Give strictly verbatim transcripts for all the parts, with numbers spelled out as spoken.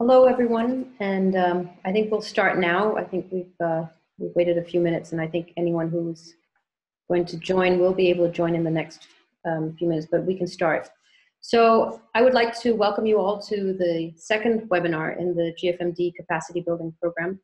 Hello, everyone, and um, I think we'll start now. I think we've, uh, we've waited a few minutes, and I think anyone who's going to join will be able to join in the next um, few minutes, but we can start. So I would like to welcome you all to the second webinar in the G F M D Capacity Building Program.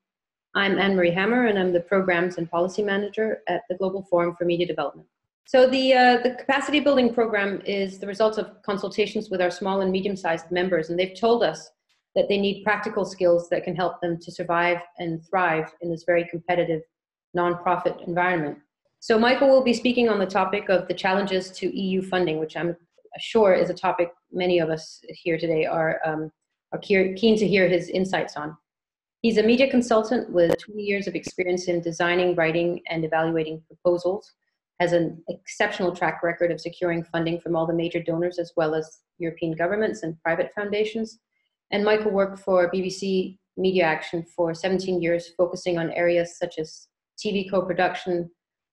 I'm Anne-Marie Hammer, and I'm the Programs and Policy Manager at the Global Forum for Media Development. So the, uh, the Capacity Building Program is the result of consultations with our small and medium-sized members, and they've told us that they need practical skills that can help them to survive and thrive in this very competitive nonprofit environment. So Michael will be speaking on the topic of the challenges to E U funding, which I'm sure is a topic many of us here today are, um, are keen to hear his insights on. He's a media consultant with twenty years of experience in designing, writing, and evaluating proposals, has an exceptional track record of securing funding from all the major donors as well as European governments and private foundations. And Michael worked for B B C Media Action for seventeen years, focusing on areas such as T V co-production,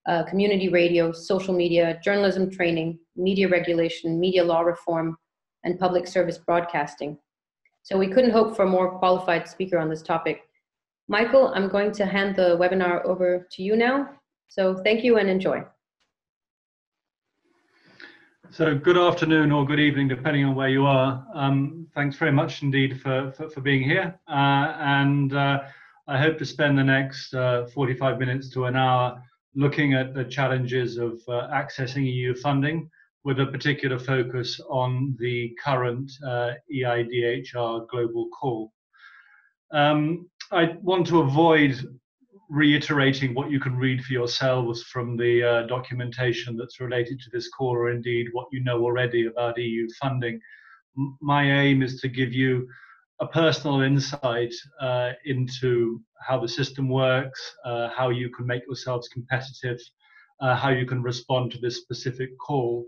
uh, community radio, social media, journalism training, media regulation, media law reform, and public service broadcasting. So we couldn't hope for a more qualified speaker on this topic. Michael, I'm going to hand the webinar over to you now. So thank you and enjoy. So good afternoon or good evening, depending on where you are. Um, thanks very much indeed for, for, for being here. Uh, and uh, I hope to spend the next uh, forty-five minutes to an hour looking at the challenges of uh, accessing E U funding with a particular focus on the current uh, E I D H R global call. Um, I want to avoid reiterating what you can read for yourselves from the uh, documentation that's related to this call, or indeed what you know already about E U funding. M my aim is to give you a personal insight uh, into how the system works, uh, how you can make yourselves competitive, uh, how you can respond to this specific call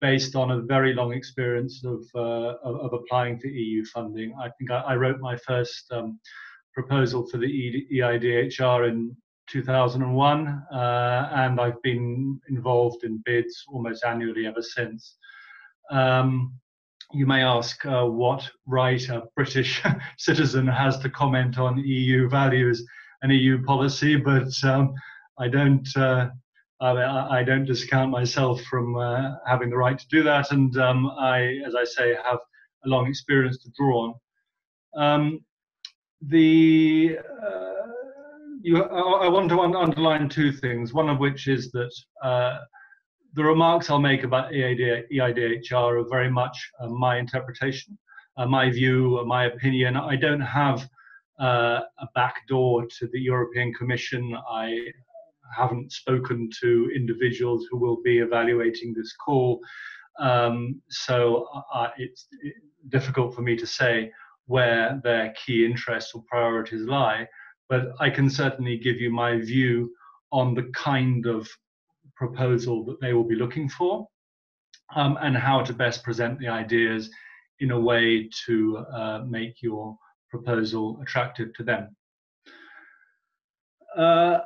based on a very long experience of, uh, of, of applying for E U funding. I think I, I wrote my first um, proposal for the E I D H R in two thousand one, uh, and I've been involved in bids almost annually ever since. Um, you may ask uh, what right a British citizen has to comment on E U values and E U policy, but um, I don't uh, I, I don't discount myself from uh, having the right to do that, and um, I, as I say, have a long experience to draw on. Um, The, uh, you, I want to un underline two things, one of which is that uh, the remarks I'll make about E I D H R are very much uh, my interpretation, uh, my view, uh, my opinion. I don't have uh, a back door to the European Commission. I haven't spoken to individuals who will be evaluating this call, um, so uh, it's difficult for me to say where their key interests or priorities lie, but I can certainly give you my view on the kind of proposal that they will be looking for, um, and how to best present the ideas in a way to uh, make your proposal attractive to them. Uh,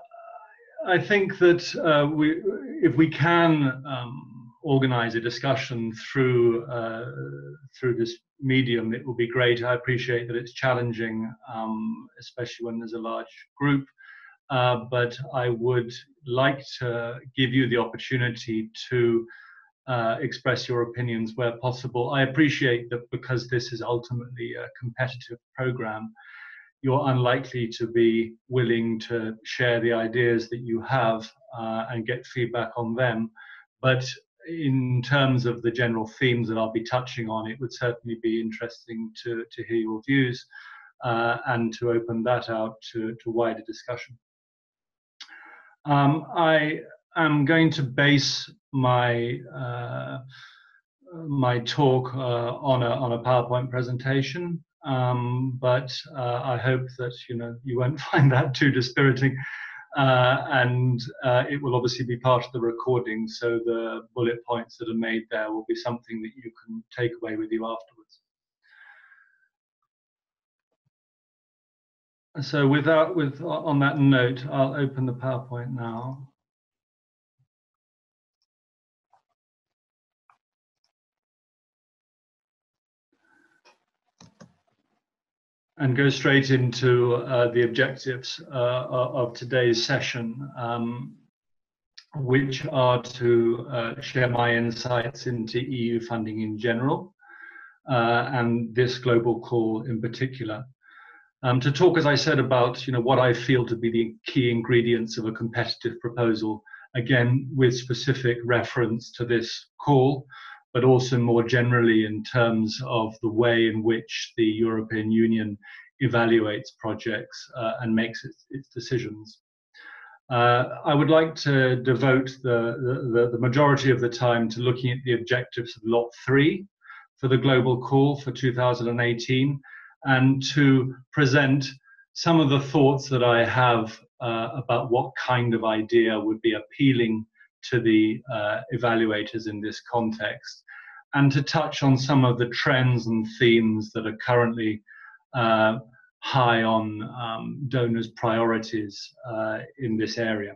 I think that uh, we, if we can um, organize a discussion through, uh, through this medium, it will be great. I appreciate that it's challenging, um, especially when there's a large group, uh, but I would like to give you the opportunity to uh, express your opinions where possible. I appreciate that because this is ultimately a competitive program, you're unlikely to be willing to share the ideas that you have uh, and get feedback on them, but in terms of the general themes that I'll be touching on, it would certainly be interesting to, to hear your views uh, and to open that out to, to wider discussion. Um, I am going to base my, uh, my talk uh, on, a, on a PowerPoint presentation, um, but uh, I hope that you know, you won't find that too dispiriting. Uh, and uh, it will obviously be part of the recording, so the bullet points that are made there will be something that you can take away with you afterwards. So without, with, on that note, I'll open the PowerPoint now. and go straight into uh, the objectives uh, of today's session, um, which are to uh, share my insights into E U funding in general, uh, and this global call in particular. Um, to talk, as I said, about you know what I feel to be the key ingredients of a competitive proposal, again with specific reference to this call, but also more generally in terms of the way in which the European Union evaluates projects uh, and makes its, its decisions. Uh, I would like to devote the, the, the majority of the time to looking at the objectives of Lot three for the Global Call for two thousand eighteen, and to present some of the thoughts that I have uh, about what kind of idea would be appealing to the uh, evaluators in this context, and to touch on some of the trends and themes that are currently uh, high on um, donors' priorities uh, in this area.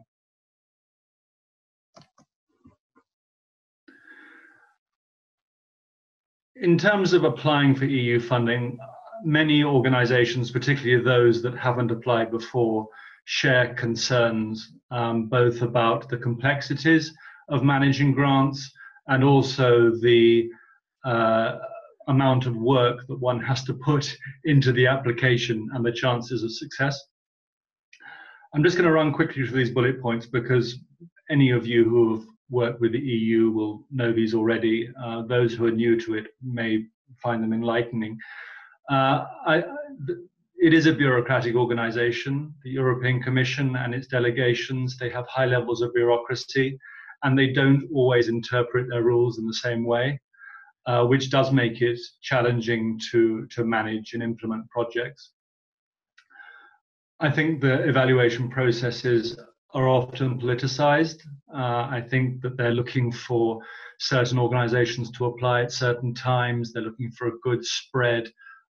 In terms of applying for E U funding, many organizations, particularly those that haven't applied before, share concerns um, both about the complexities of managing grants and also the uh, amount of work that one has to put into the application and the chances of success. I'm just going to run quickly through these bullet points because any of you who have worked with the E U will know these already. Uh, those who are new to it may find them enlightening. Uh, I, it is a bureaucratic organization, the European Commission and its delegations. They have high levels of bureaucracy and they don't always interpret their rules in the same way, uh, which does make it challenging to, to manage and implement projects. I think the evaluation processes are often politicized. Uh, I think that they're looking for certain organizations to apply at certain times. They're looking for a good spread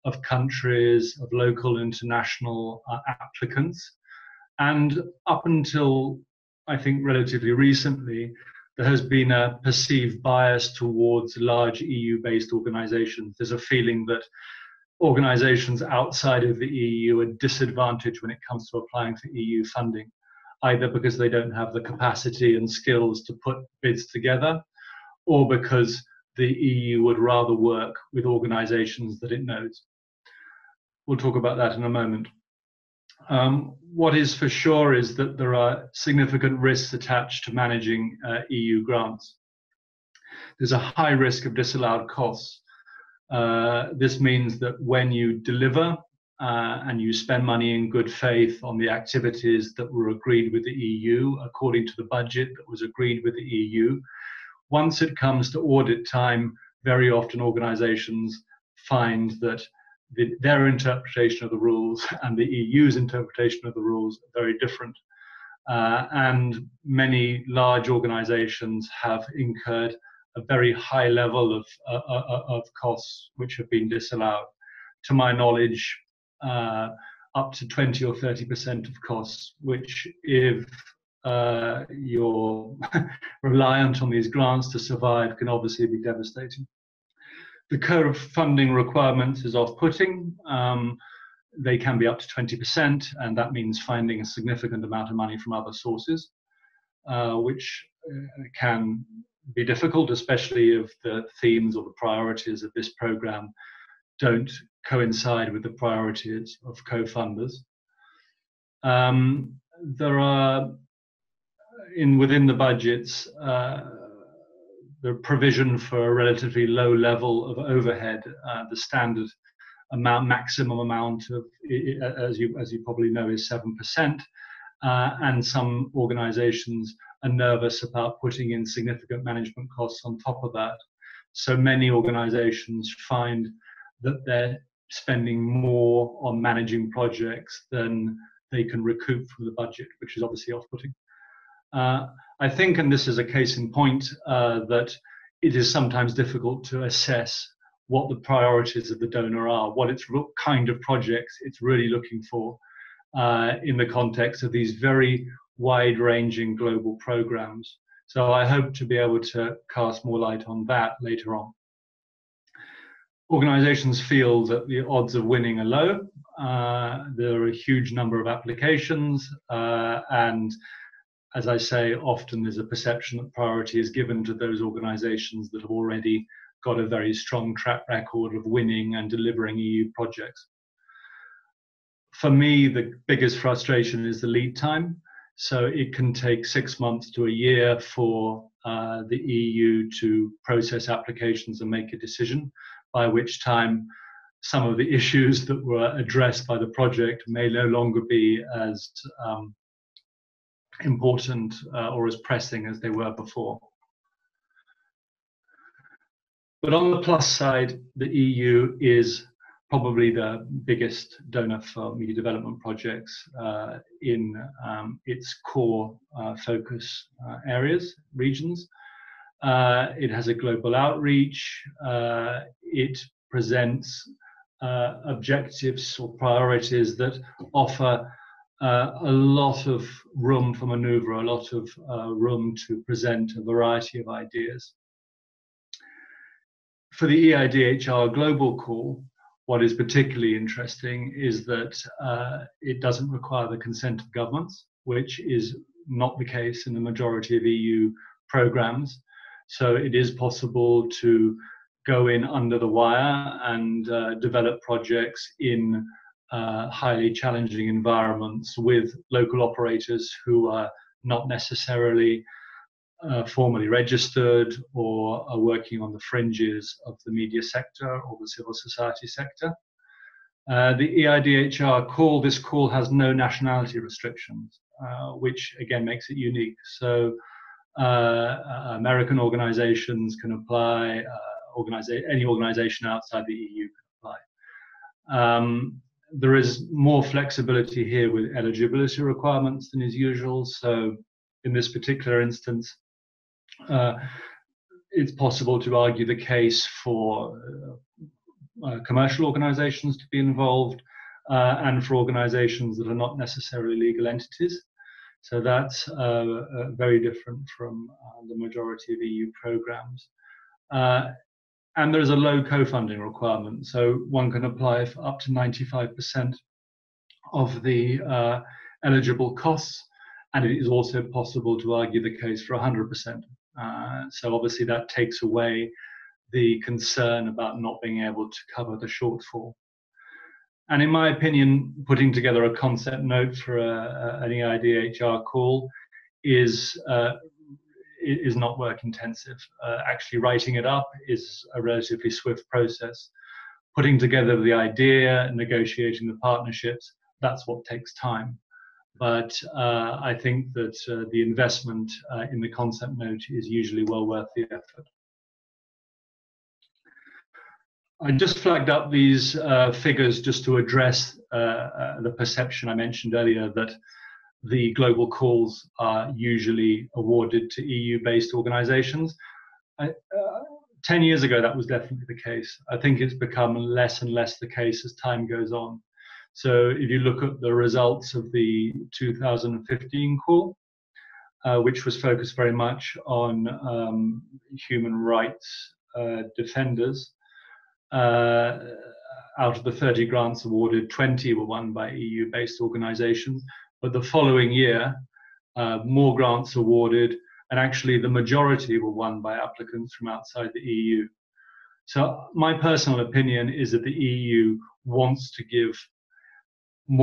of countries, of local, international uh, applicants. And up until, I think, relatively recently, there has been a perceived bias towards large E U-based organizations. There's a feeling that organizations outside of the E U are disadvantaged when it comes to applying for E U funding, either because they don't have the capacity and skills to put bids together, or because the E U would rather work with organizations that it knows. We'll talk about that in a moment. Um, what is for sure is that there are significant risks attached to managing uh, E U grants. There's a high risk of disallowed costs. Uh, this means that when you deliver uh, and you spend money in good faith on the activities that were agreed with the E U, according to the budget that was agreed with the E U, once it comes to audit time, very often organizations find that the, their interpretation of the rules and the E U's interpretation of the rules are very different. Uh, and many large organizations have incurred a very high level of, uh, of costs which have been disallowed. To my knowledge, uh, up to twenty or thirty percent of costs, which if Uh, you're reliant on these grants to survive, can obviously be devastating. The curve funding requirements is off-putting. Um, they can be up to twenty percent, and that means finding a significant amount of money from other sources, uh, which uh, can be difficult, especially if the themes or the priorities of this program don't coincide with the priorities of co-funders. Um, there are In within the budgets, uh, the provision for a relatively low level of overhead, uh, the standard amount, maximum amount of, as you as you probably know, is seven percent, uh, and some organisations are nervous about putting in significant management costs on top of that. So many organisations find that they're spending more on managing projects than they can recoup from the budget, which is obviously off-putting. Uh, I think, and this is a case in point, uh, that it is sometimes difficult to assess what the priorities of the donor are, what its kind of projects it's really looking for uh, in the context of these very wide-ranging global programs. So I hope to be able to cast more light on that later on. Organizations feel that the odds of winning are low, Uh, there are a huge number of applications, uh, and as I say, often there's a perception that priority is given to those organizations that have already got a very strong track record of winning and delivering E U projects. For me, the biggest frustration is the lead time. So it can take six months to a year for uh, the E U to process applications and make a decision, by which time some of the issues that were addressed by the project may no longer be as um, important uh, or as pressing as they were before. But on the plus side, the E U is probably the biggest donor for media development projects uh, in um, its core uh, focus uh, areas, regions. Uh, it has a global outreach. Uh, it presents uh, objectives or priorities that offer uh, a lot of room for maneuver, a lot of uh, room to present a variety of ideas. For the E I D H R global call, what is particularly interesting is that uh, it doesn't require the consent of governments, which is not the case in the majority of E U programs. So it is possible to go in under the wire and uh, develop projects in uh, highly challenging environments with local operators who are not necessarily Uh, formally registered or are working on the fringes of the media sector or the civil society sector. Uh, the E I D H R call, this call has no nationality restrictions, uh, which again makes it unique. So uh, American organizations can apply, uh, organiza- any organization outside the E U can apply. Um, there is more flexibility here with eligibility requirements than is usual. So in this particular instance, Uh, it's possible to argue the case for uh, uh, commercial organizations to be involved uh, and for organizations that are not necessarily legal entities. So that's uh, uh, very different from uh, the majority of E U programs. Uh, and there's a low co-funding requirement. So one can apply for up to ninety-five percent of the uh, eligible costs. And it is also possible to argue the case for one hundred percent. Uh, so obviously that takes away the concern about not being able to cover the shortfall. And in my opinion, putting together a concept note for a, an E I D H R call is, uh, is not work intensive. Uh, actually writing it up is a relatively swift process. Putting together the idea, negotiating the partnerships, that's what takes time. But uh, I think that uh, the investment uh, in the concept note is usually well worth the effort. I just flagged up these uh, figures just to address uh, uh, the perception I mentioned earlier that the global calls are usually awarded to E U-based organizations. I, uh, Ten years ago, that was definitely the case. I think it's become less and less the case as time goes on. So if you look at the results of the two thousand fifteen call, uh, which was focused very much on um, human rights uh, defenders, uh, out of the thirty grants awarded, twenty were won by E U-based organizations. But the following year, uh, more grants awarded, and actually the majority were won by applicants from outside the E U. So my personal opinion is that the E U wants to give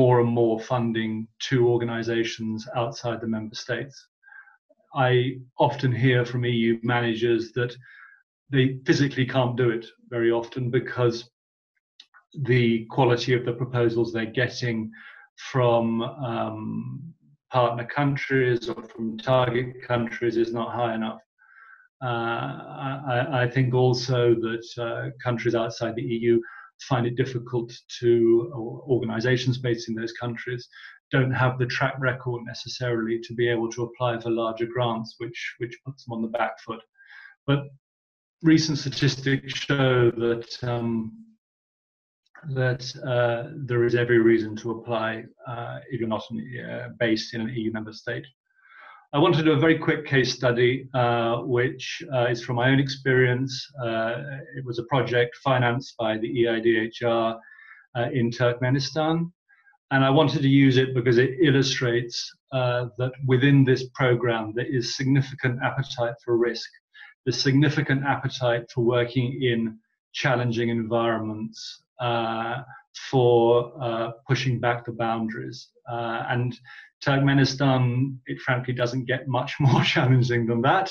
more and more funding to organizations outside the member states. I often hear from E U managers that they physically can't do it very often because the quality of the proposals they're getting from um, partner countries or from target countries is not high enough. Uh, I, I think also that uh, countries outside the E U find it difficult to, or organizations based in those countries don't have the track record necessarily to be able to apply for larger grants, which, which puts them on the back foot. But recent statistics show that, um, that uh, there is every reason to apply uh, if you're not in, uh, based in an E U member state. I want to do a very quick case study, uh, which uh, is from my own experience. Uh, it was a project financed by the E I D H R uh, in Turkmenistan. And I wanted to use it because it illustrates uh, that within this program there is significant appetite for risk, there's significant appetite for working in challenging environments, uh, for uh, pushing back the boundaries. Uh, and Turkmenistan, it frankly doesn't get much more challenging than that.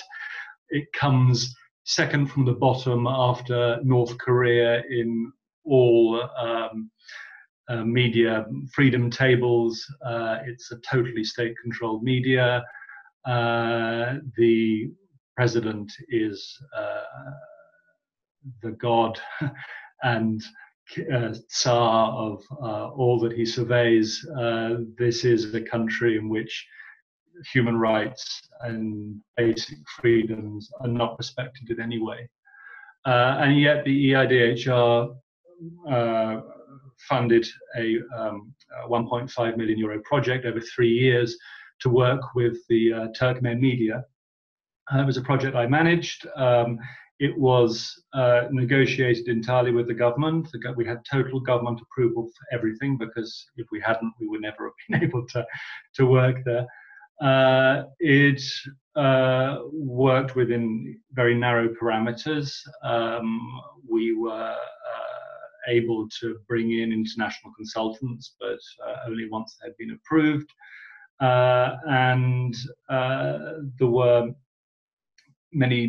It comes second from the bottom after North Korea in all um, Uh, media freedom tables. Uh, it's a totally state-controlled media. Uh, the president is uh, the god and uh, tsar of uh, all that he surveys. Uh, this is a country in which human rights and basic freedoms are not respected in any way. Uh, and yet the E I D H R uh, funded a, um, a one point five million euro project over three years to work with the uh, Turkmen media. Uh, it was a project I managed. Um, it was uh, negotiated entirely with the government. The go we had total government approval for everything, because if we hadn't, we would never have been able to, to work there. Uh, it uh, worked within very narrow parameters. Um, we were uh, able to bring in international consultants, but uh, only once they'd been approved. Uh, and uh, there were many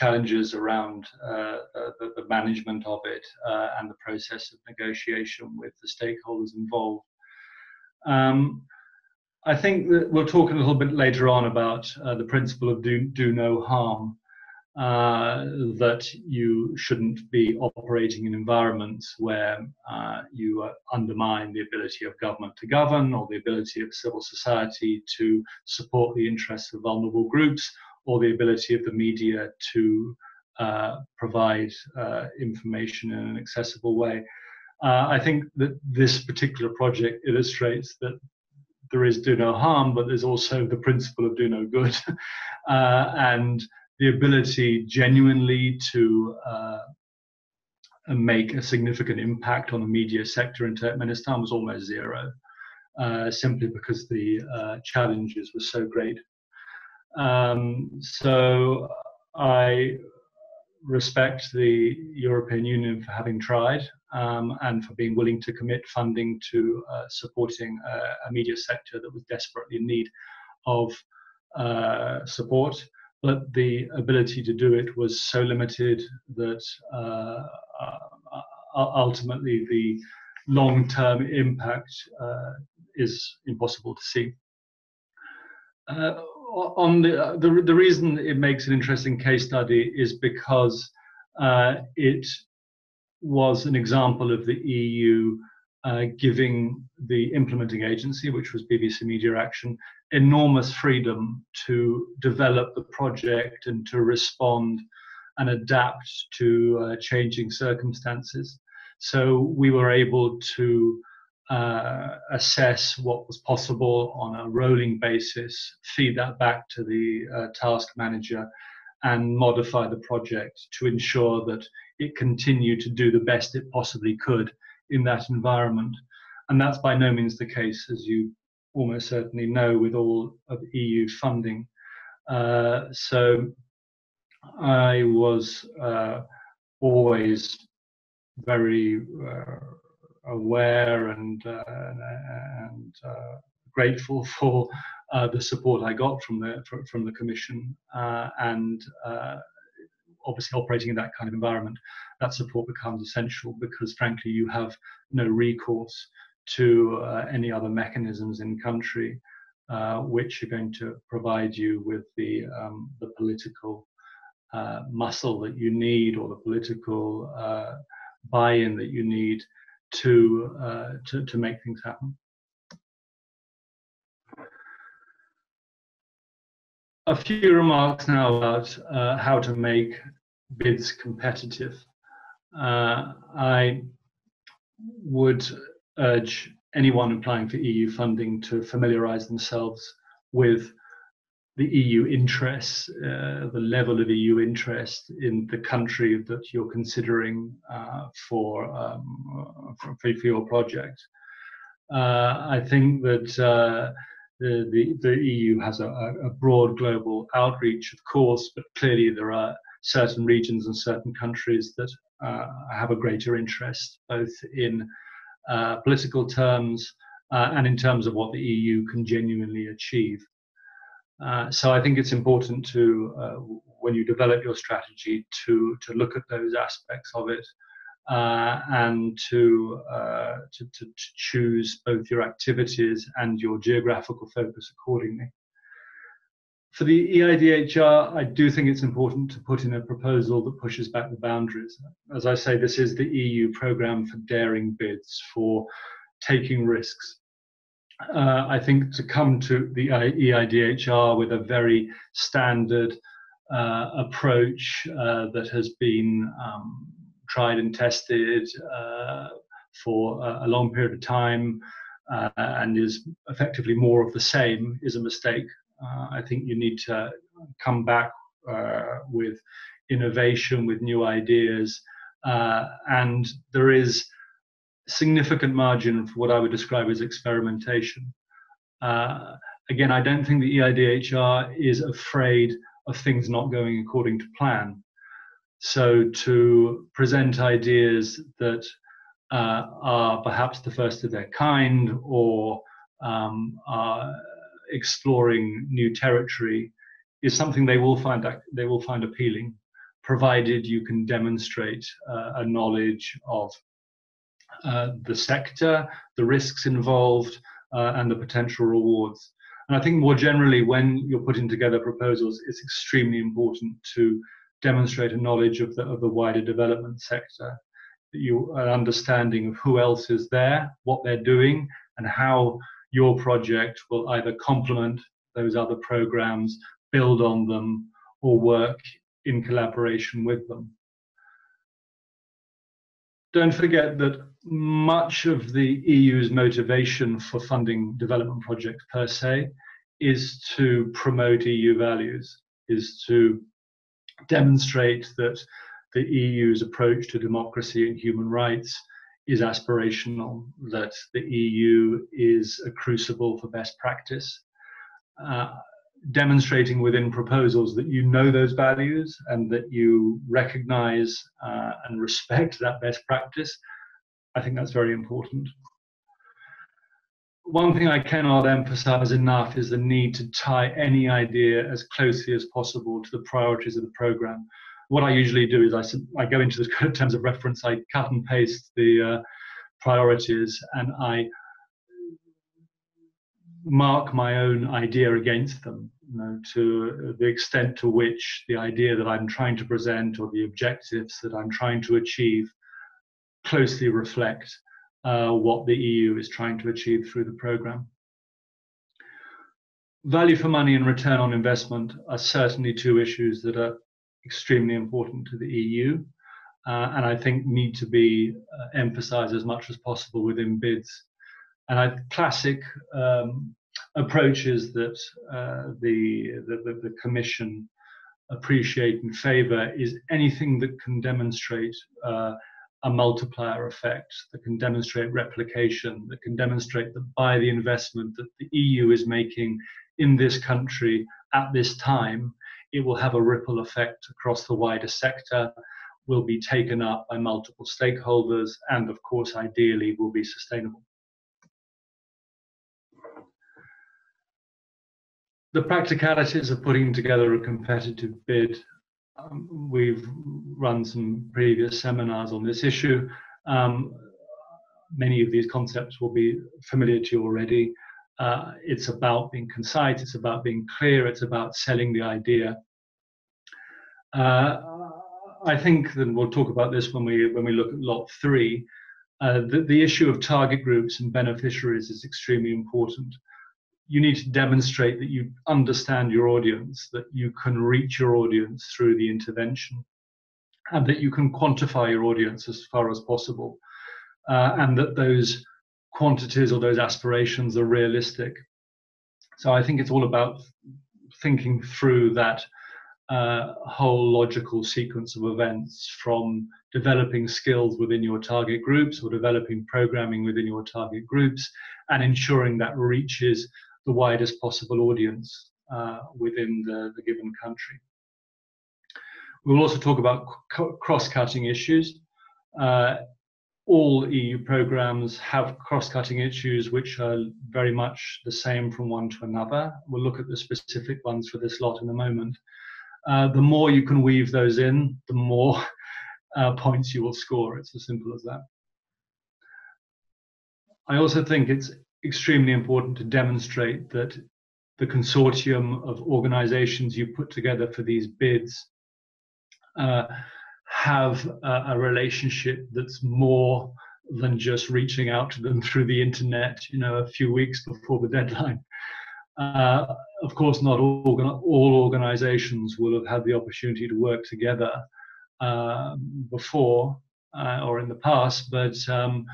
challenges around uh, the, the management of it uh, and the process of negotiation with the stakeholders involved. Um, I think that we'll talk a little bit later on about uh, the principle of do, do no harm. Uh, that you shouldn't be operating in environments where uh, you uh, undermine the ability of government to govern, or the ability of civil society to support the interests of vulnerable groups, or the ability of the media to uh, provide uh, information in an accessible way. Uh, I think that this particular project illustrates that there is do no harm, but there's also the principle of do no good. uh, and the ability genuinely to uh, make a significant impact on the media sector in Turkmenistan was almost zero, uh, simply because the uh, challenges were so great. Um, so I respect the European Union for having tried um, and for being willing to commit funding to uh, supporting a, a media sector that was desperately in need of uh, support. But the ability to do it was so limited that uh, ultimately the long-term impact uh, is impossible to see. Uh, on the, uh, the, the reason it makes an interesting case study is because uh, it was an example of the E U uh, giving the implementing agency, which was B B C Media Action, enormous freedom to develop the project and to respond and adapt to uh, changing circumstances. So we were able to uh, assess what was possible on a rolling basis, feed that back to the uh, task manager, and modify the project to ensure that it continued to do the best it possibly could in that environment. And that's by no means the case, as you almost certainly know, with all of E U funding. Uh, so I was uh, always very uh, aware and, uh, and uh, grateful for uh, the support I got from the, from the Commission, uh, and uh, obviously operating in that kind of environment, that support becomes essential, because frankly you have no recourse to uh, any other mechanisms in country uh, which are going to provide you with the, um, the political uh, muscle that you need, or the political uh, buy-in that you need to, uh, to, to make things happen. A few remarks now about uh, how to make bids competitive. Uh, I would urge anyone applying for E U funding to familiarise themselves with the E U interests, uh, the level of E U interest in the country that you're considering uh, for, um, for, for your project. Uh, I think that uh, the, the, the E U has a, a broad global outreach, of course, but clearly there are certain regions and certain countries that uh, have a greater interest, both in uh, political terms uh, and in terms of what the E U can genuinely achieve. Uh, so I think it's important to, uh, when you develop your strategy, to to look at those aspects of it uh, and to, uh, to, to to choose both your activities and your geographical focus accordingly. For the E I D H R, I do think it's important to put in a proposal that pushes back the boundaries. As I say, this is the E U programme for daring bids, for taking risks. Uh, I think to come to the E I D H R with a very standard uh, approach uh, that has been um, tried and tested uh, for a long period of time uh, and is effectively more of the same is a mistake. Uh, I think you need to come back uh, with innovation, with new ideas, uh, and there is significant margin for what I would describe as experimentation. Uh, again, I don't think the E I D H R is afraid of things not going according to plan. So to present ideas that uh, are perhaps the first of their kind or um, are exploring new territory is something they will find they will find appealing, provided you can demonstrate uh, a knowledge of Uh, the sector, the risks involved, uh, and the potential rewards. And I think more generally, when you're putting together proposals, it's extremely important to demonstrate a knowledge of the, of the wider development sector, that you an understanding of who else is there, what they're doing, and how your project will either complement those other programs, build on them, or work in collaboration with them. Don't forget that much of the E U's motivation for funding development projects per se is to promote E U values, is to demonstrate that the E U's approach to democracy and human rights is aspirational, that the E U is a crucible for best practice, uh, demonstrating within proposals that you know those values and that you recognize uh, and respect that best practice. I think that's very important. One thing I cannot emphasize enough is the need to tie any idea as closely as possible to the priorities of the program. What I usually do is I, I go into the terms of reference, I cut and paste the uh, priorities, and I mark my own idea against them, you know, to the extent to which the idea that I'm trying to present or the objectives that I'm trying to achieve closely reflect uh, what the E U is trying to achieve through the programme. Value for money and return on investment are certainly two issues that are extremely important to the E U, uh, and I think need to be uh, emphasised as much as possible within bids. And I, classic um, approaches that uh, the, the, the Commission appreciate and favour is anything that can demonstrate uh, a multiplier effect, that can demonstrate replication, that can demonstrate that by the investment that the E U is making in this country at this time, it will have a ripple effect across the wider sector, will be taken up by multiple stakeholders, and of course, ideally, will be sustainable. The practicalities of putting together a competitive bid. Um, we've run some previous seminars on this issue. Um, many of these concepts will be familiar to you already. Uh, it's about being concise, it's about being clear, it's about selling the idea. Uh, I think, and we'll talk about this when we, when we look at Lot three, uh, the, the issue of target groups and beneficiaries is extremely important. You need to demonstrate that you understand your audience, that you can reach your audience through the intervention, and that you can quantify your audience as far as possible, uh, and that those quantities or those aspirations are realistic. So I think it's all about thinking through that uh, whole logical sequence of events, from developing skills within your target groups or developing programming within your target groups, and ensuring that reaches the widest possible audience uh, within the, the given country. We'll also talk about cross-cutting issues. Uh, all E U programmes have cross-cutting issues which are very much the same from one to another. We'll look at the specific ones for this lot in a moment. Uh, the more you can weave those in, the more uh, points you will score. It's as simple as that. I also think it's extremely important to demonstrate that the consortium of organisations you put together for these bids Uh, have a, a relationship that's more than just reaching out to them through the internet, you know, a few weeks before the deadline. Uh, of course, not all, all organizations will have had the opportunity to work together uh, before uh, or in the past, but um,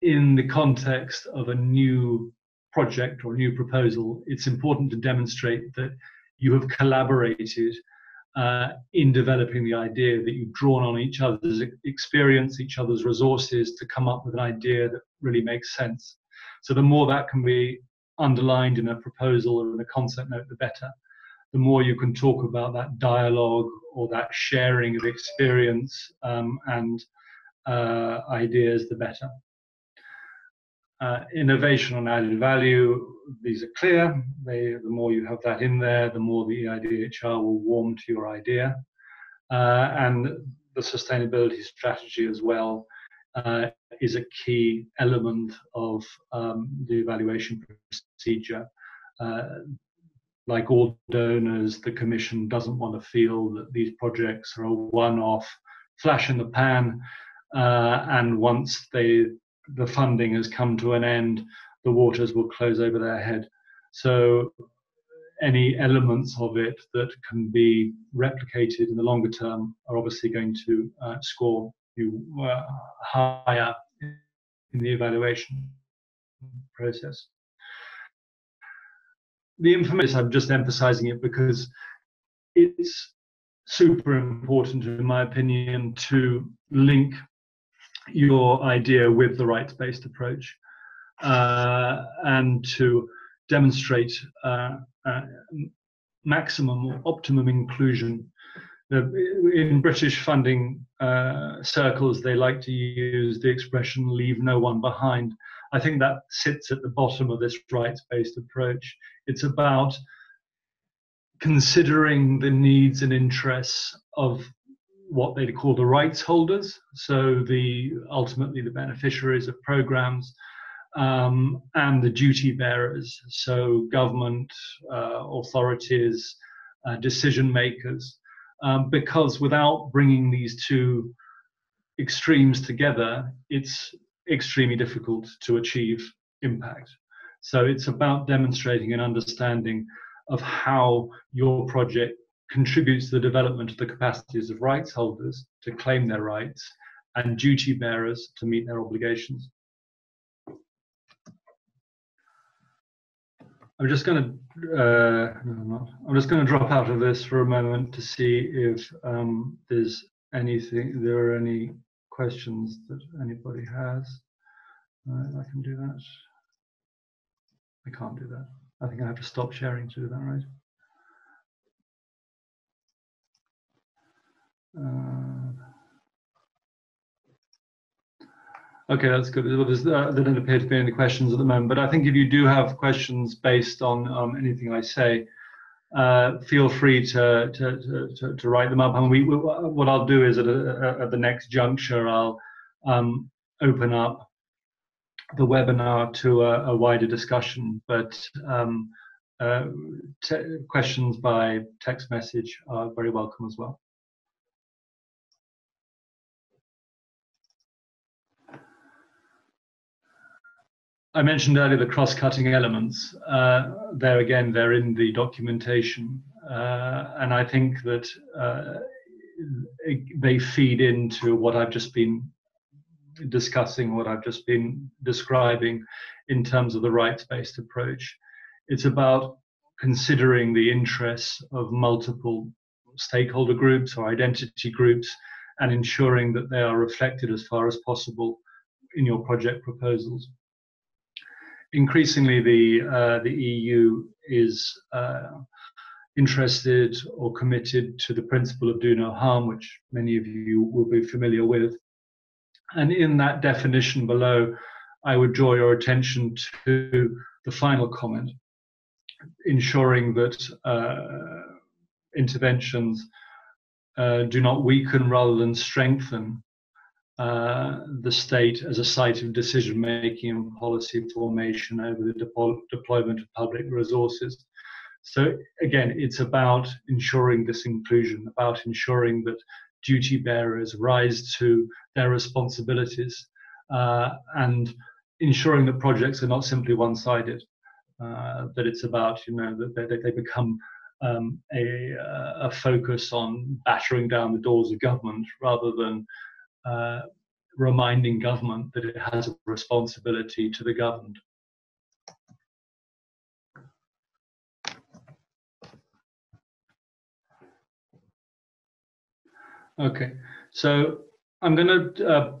in the context of a new project or new proposal, it's important to demonstrate that you have collaborated Uh, in developing the idea, that you've drawn on each other's experience, each other's resources to come up with an idea that really makes sense. So the more that can be underlined in a proposal or in a concept note, the better. The more you can talk about that dialogue or that sharing of experience um, and uh, ideas, the better. Uh, innovation and added value, these are clear. They, the more you have that in there, the more the E I D H R will warm to your idea. Uh, and the sustainability strategy as well uh, is a key element of um, the evaluation procedure. Uh, like all donors, the Commission doesn't want to feel that these projects are a one-off flash in the pan, uh, and once they the funding has come to an end, the waters will close over their head. So any elements of it that can be replicated in the longer term are obviously going to uh, score you uh, higher in the evaluation process. The information, I'm just emphasizing it because it's super important, in my opinion, to link your idea with the rights-based approach uh, and to demonstrate uh, uh, maximum or optimum inclusion. In British funding uh, circles, they like to use the expression "leave no one behind." I think that sits at the bottom of this rights-based approach. It's about considering the needs and interests of what they'd call the rights holders, so the ultimately the beneficiaries of programs, um, and the duty bearers, so government, uh, authorities, uh, decision makers, um, because without bringing these two extremes together, it's extremely difficult to achieve impact. So it's about demonstrating an understanding of how your project contributes to the development of the capacities of rights holders to claim their rights and duty bearers to meet their obligations. I'm just going to uh, no, I'm not. I'm just going to drop out of this for a moment to see if um, there's anything there are any questions that anybody has. Uh, I can do that. I can't do that. I think I have to stop sharing to do that, right? Uh, okay, that's good. Well, uh, there don't appear to be any questions at the moment, but I think if you do have questions based on um, anything I say, uh, feel free to, to, to, to write them up. And we, we, what I'll do is at, a, at the next juncture, I'll um, open up the webinar to a, a wider discussion, but um, uh, questions by text message are very welcome as well. I mentioned earlier the cross-cutting elements. Uh, there again, they're in the documentation. Uh, and I think that uh, they feed into what I've just been discussing, what I've just been describing in terms of the rights-based approach. It's about considering the interests of multiple stakeholder groups or identity groups and ensuring that they are reflected as far as possible in your project proposals. Increasingly, the, uh, the E U is uh, interested or committed to the principle of do no harm, which many of you will be familiar with. And in that definition below, I would draw your attention to the final comment, ensuring that uh, interventions uh, do not weaken rather than strengthen uh, the state as a site of decision-making and policy formation over the de- deployment of public resources. So again, it's about ensuring this inclusion, about ensuring that duty bearers rise to their responsibilities uh, and ensuring that projects are not simply one-sided, uh, that it's about, you know, that they, they become um, a, a focus on battering down the doors of government rather than uh, reminding government that it has a responsibility to the governed. Okay, so I'm going to uh,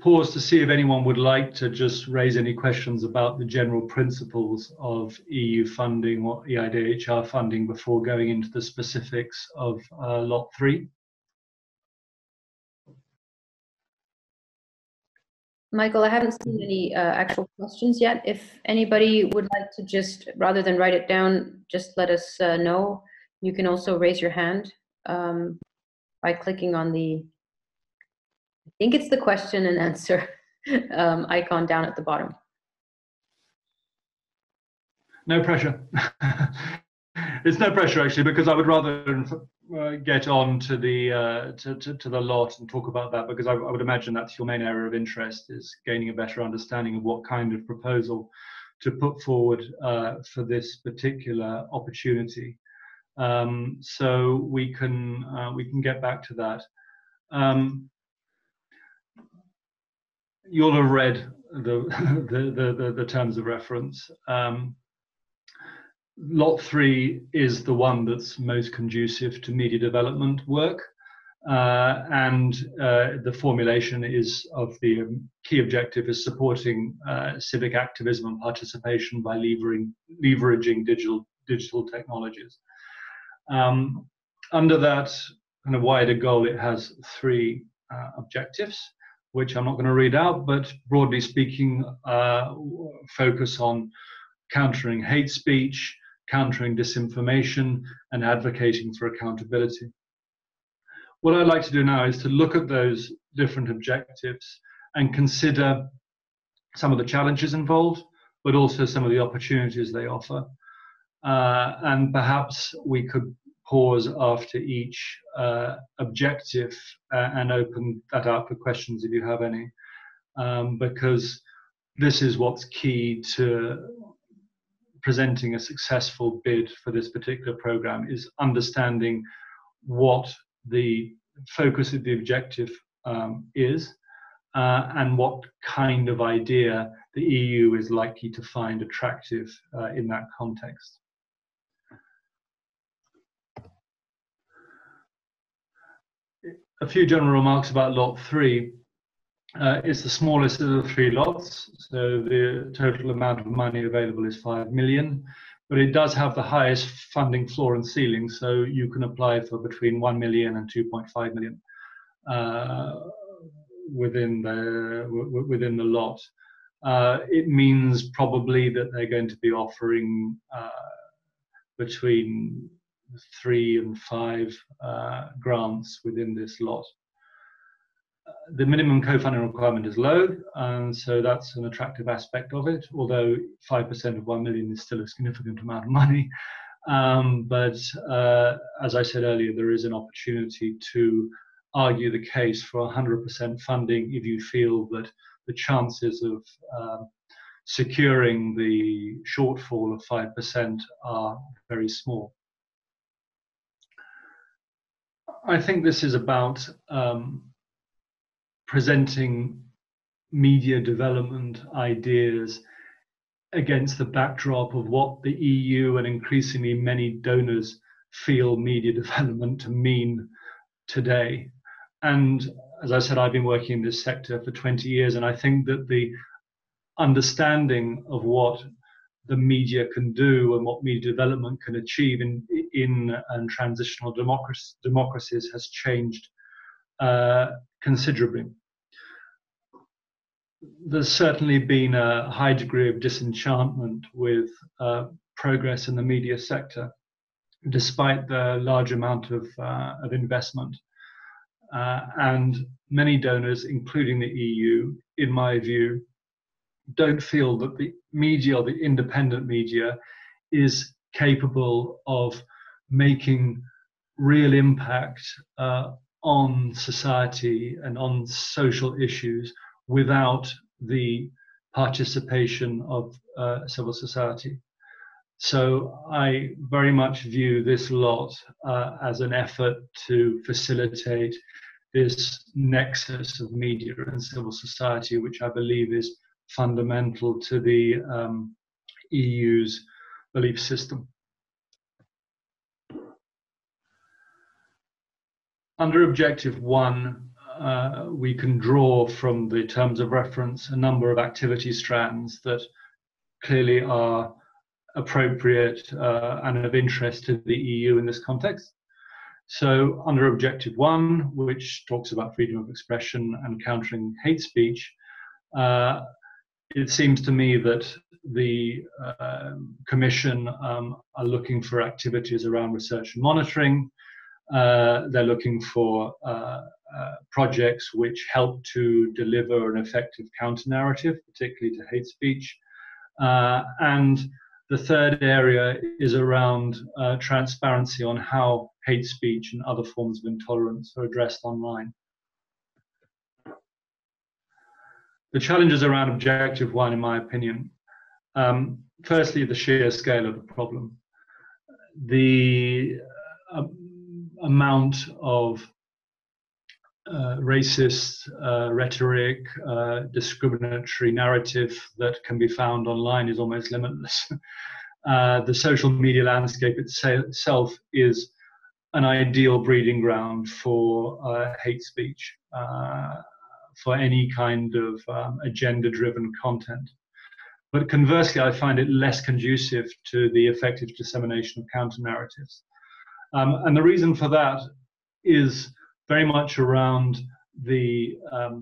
pause to see if anyone would like to just raise any questions about the general principles of E U funding or E I D H R funding before going into the specifics of uh, Lot three. Michael, I haven't seen any uh, actual questions yet. If anybody would like to just, rather than write it down, just let us uh, know. You can also raise your hand. Um, by clicking on the, I think it's the question and answer um, icon down at the bottom. No pressure. It's no pressure, actually, because I would rather uh, get on to the, uh, to, to, to the lot and talk about that, because I, I would imagine that's your main area of interest, is gaining a better understanding of what kind of proposal to put forward uh, for this particular opportunity. Um, so we can uh, we can get back to that. Um, you'll have read the the, the the terms of reference. Um, Lot three is the one that's most conducive to media development work, uh, and uh, the formulation is of the um, key objective is supporting uh, civic activism and participation by levering, leveraging digital digital technologies. Um, under that kind of wider goal, it has three uh, objectives, which I'm not going to read out, but broadly speaking, uh, focus on countering hate speech, countering disinformation, and advocating for accountability. What I'd like to do now is to look at those different objectives and consider some of the challenges involved, but also some of the opportunities they offer. Uh, and perhaps we could pause after each uh, objective uh, and open that up for questions if you have any, um, because this is what's key to presenting a successful bid for this particular program, is understanding what the focus of the objective um, is uh, and what kind of idea the E U is likely to find attractive uh, in that context. A few general remarks about Lot three. Uh, it's the smallest of the three lots, so the total amount of money available is five million, but it does have the highest funding floor and ceiling, so you can apply for between one million and two point five million uh, within, the, within the lot. Uh, it means probably that they're going to be offering uh, between three and five uh, grants within this lot. Uh, the minimum co-funding requirement is low, and so that's an attractive aspect of it, although five percent of one million is still a significant amount of money. Um, but uh, as I said earlier, there is an opportunity to argue the case for one hundred percent funding if you feel that the chances of uh, securing the shortfall of five percent are very small. I think this is about um, presenting media development ideas against the backdrop of what the E U and increasingly many donors feel media development to mean today. And as I said, I've been working in this sector for twenty years, and I think that the understanding of what the media can do and what media development can achieve in in and transitional democracy, democracies has changed uh, considerably. There's certainly been a high degree of disenchantment with uh, progress in the media sector, despite the large amount of, uh, of investment. Uh, and many donors, including the E U, in my view, don't feel that the media or the independent media is capable of making real impact uh, on society and on social issues without the participation of uh, civil society. So I very much view this lot uh, as an effort to facilitate this nexus of media and civil society, which I believe is fundamental to the um, E U's belief system. Under Objective One, Uh, we can draw from the terms of reference a number of activity strands that clearly are appropriate uh, and of interest to the E U in this context. So under Objective One, which talks about freedom of expression and countering hate speech, uh, it seems to me that the uh, Commission um, are looking for activities around research and monitoring. Uh, they're looking for uh, Uh, projects which help to deliver an effective counter-narrative, particularly to hate speech. Uh, and the third area is around uh, transparency on how hate speech and other forms of intolerance are addressed online. The challenges around Objective One, in my opinion, um, firstly, the sheer scale of the problem. The uh, amount of Uh, racist uh, rhetoric, uh, discriminatory narrative that can be found online is almost limitless. uh, the social media landscape itself is an ideal breeding ground for uh, hate speech, uh, for any kind of um, agenda-driven content. But conversely, I find it less conducive to the effective dissemination of counter-narratives. Um, and the reason for that is very much around the um,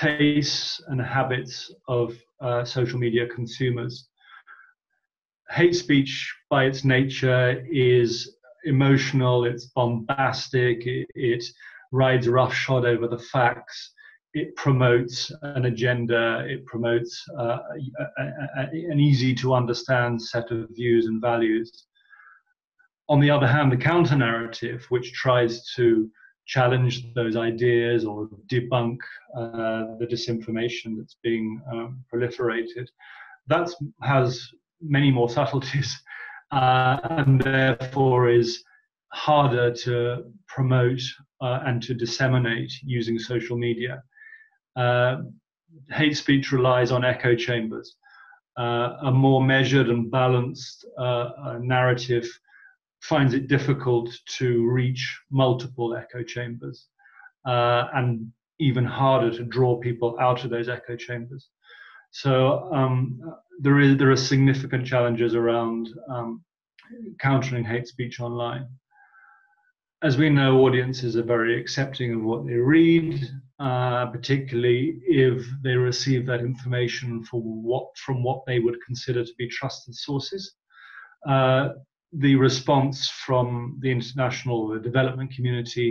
tastes and habits of uh, social media consumers. Hate speech, by its nature, is emotional, it's bombastic, it, it rides roughshod over the facts, it promotes an agenda, it promotes uh, a, a, an easy-to-understand set of views and values. On the other hand, the counter-narrative, which tries to challenge those ideas or debunk uh, the disinformation that's being um, proliferated, that has many more subtleties uh, and therefore is harder to promote uh, and to disseminate using social media. Uh, hate speech relies on echo chambers. Uh, a more measured and balanced uh, narrative finds it difficult to reach multiple echo chambers uh, and even harder to draw people out of those echo chambers. So um, there, is, there are significant challenges around um, countering hate speech online. As we know, audiences are very accepting of what they read, uh, particularly if they receive that information from what, from what they would consider to be trusted sources. Uh, The response from the international development community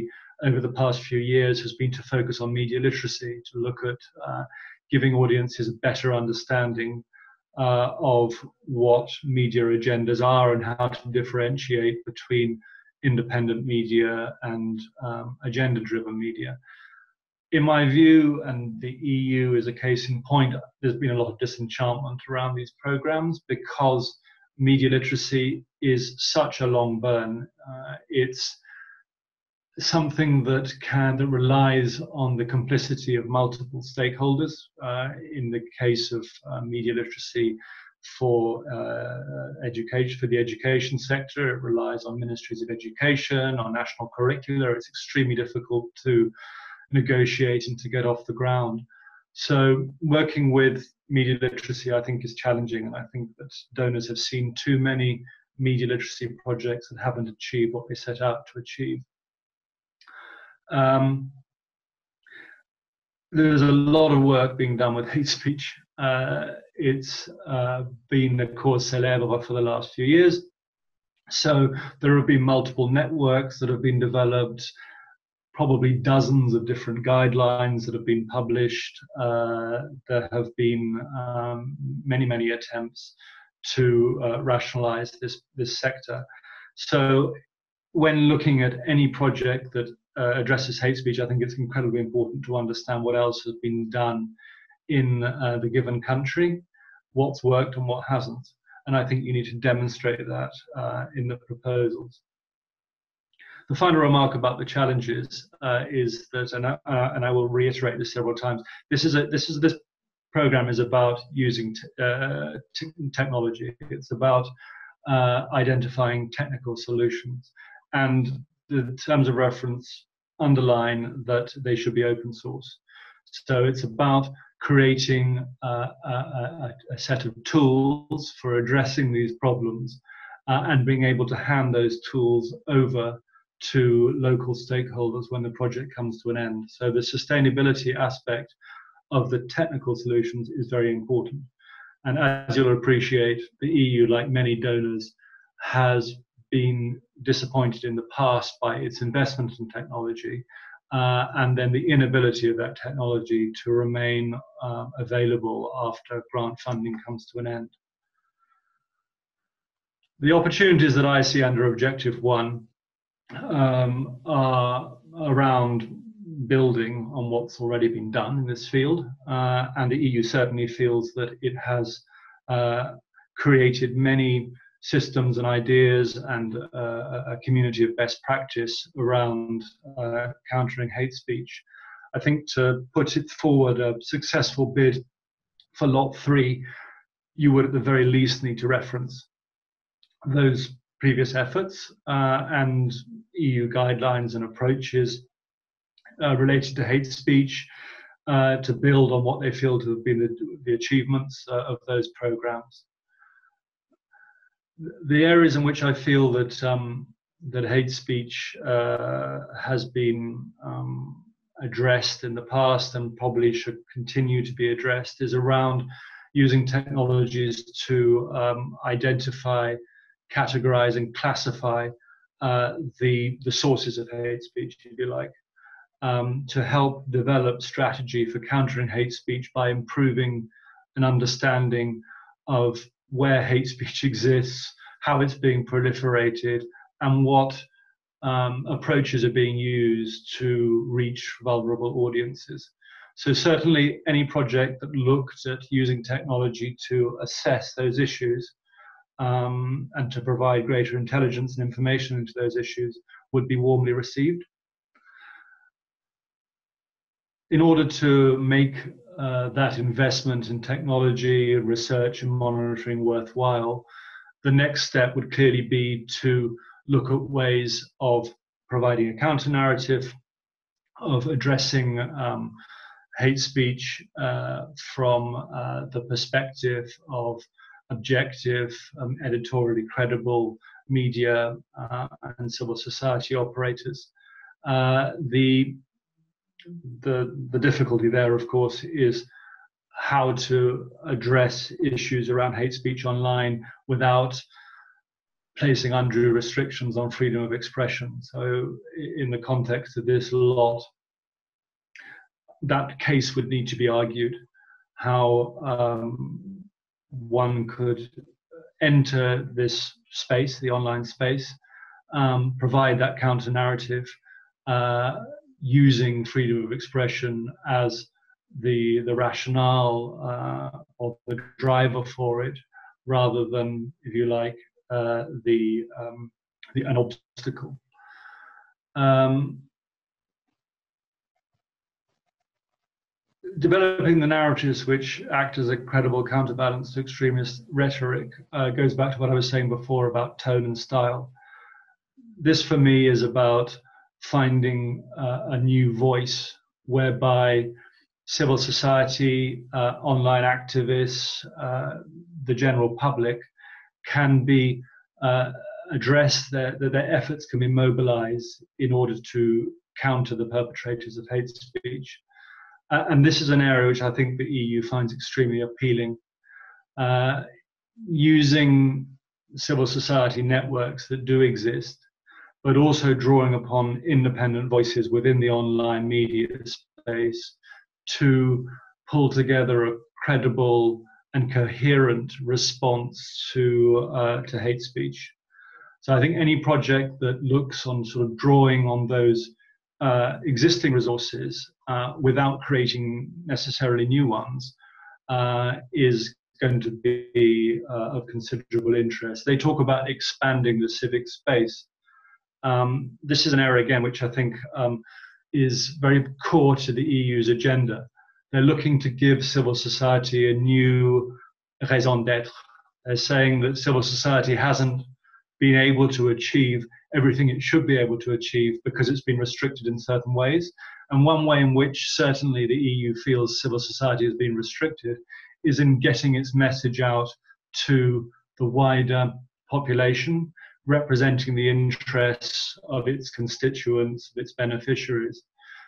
over the past few years has been to focus on media literacy, to look at uh, giving audiences a better understanding uh, of what media agendas are and how to differentiate between independent media and um, agenda-driven media. In my view, and the E U is a case in point, there's been a lot of disenchantment around these programs because media literacy is such a long burn. Uh, it's something that can that relies on the complicity of multiple stakeholders. Uh, in the case of uh, media literacy, for uh, education, for the education sector. It relies on ministries of education, on national curricula. It's extremely difficult to negotiate and to get off the ground. So working with media literacy, I think, is challenging, and I think that donors have seen too many media literacy projects that haven't achieved what they set out to achieve. Um, there's a lot of work being done with hate speech. Uh, it's uh, been the cause célèbre for the last few years. So there have been multiple networks that have been developed, probably dozens of different guidelines that have been published. Uh, there have been um, many, many attempts to uh, rationalize this, this sector. So when looking at any project that uh, addresses hate speech, I think it's incredibly important to understand what else has been done in uh, the given country, what's worked and what hasn't. And I think you need to demonstrate that uh, in the proposals. The final remark about the challenges uh, is that, and I, uh, and I will reiterate this several times, this is a, this is this program is about using t uh, t technology. It's about uh, identifying technical solutions, and the terms of reference underline that they should be open source. So it's about creating uh, a, a set of tools for addressing these problems uh, and being able to hand those tools over to local stakeholders when the project comes to an end. So the sustainability aspect of the technical solutions is very important. And as you'll appreciate, the E U, like many donors, has been disappointed in the past by its investment in technology, uh, and then the inability of that technology to remain uh, available after grant funding comes to an end. The opportunities that I see under Objective One Um, are around building on what's already been done in this field, uh, and the E U certainly feels that it has uh, created many systems and ideas and uh, a community of best practice around uh, countering hate speech. I think to put it forward a successful bid for Lot three, you would at the very least need to reference those previous efforts uh, and E U guidelines and approaches uh, related to hate speech uh, to build on what they feel to have been the, the achievements uh, of those programs. The areas in which I feel that, um, that hate speech uh, has been um, addressed in the past and probably should continue to be addressed is around using technologies to um, identify, categorize and classify uh, the, the sources of hate speech, if you like, um, to help develop strategy for countering hate speech by improving an understanding of where hate speech exists, how it's being proliferated, and what um, approaches are being used to reach vulnerable audiences. So certainly any project that looked at using technology to assess those issues Um, and to provide greater intelligence and information into those issues would be warmly received. In order to make uh, that investment in technology, research and monitoring worthwhile, the next step would clearly be to look at ways of providing a counter-narrative, of addressing um, hate speech uh, from uh, the perspective of objective, um, editorially credible media uh, and civil society operators. Uh, the, the, the difficulty there, of course, is how to address issues around hate speech online without placing undue restrictions on freedom of expression. So in the context of this lot, that case would need to be argued, how um, one could enter this space, the online space, um, provide that counter-narrative uh, using freedom of expression as the, the rationale uh, or the driver for it, rather than, if you like, uh, the, um, the, an obstacle. Um, developing the narratives which act as a credible counterbalance to extremist rhetoric uh, goes back to what I was saying before about tone and style. This for me is about finding uh, a new voice whereby civil society, uh, online activists, uh, the general public can be uh, addressed, their, their efforts can be mobilized in order to counter the perpetrators of hate speech. Uh, and this is an area which I think the E U finds extremely appealing. Uh, using civil society networks that do exist, but also drawing upon independent voices within the online media space to pull together a credible and coherent response to, uh, to hate speech. So I think any project that looks on sort of drawing on those uh, existing resources uh, without creating necessarily new ones uh, is going to be uh, of considerable interest. They talk about expanding the civic space. Um, this is an area, again, which I think um, is very core to the E U's agenda. They're looking to give civil society a new raison d'être. They're saying that civil society hasn't been able to achieve everything it should be able to achieve because it's been restricted in certain ways. And one way in which certainly the E U feels civil society has been restricted is in getting its message out to the wider population, representing the interests of its constituents, of its beneficiaries.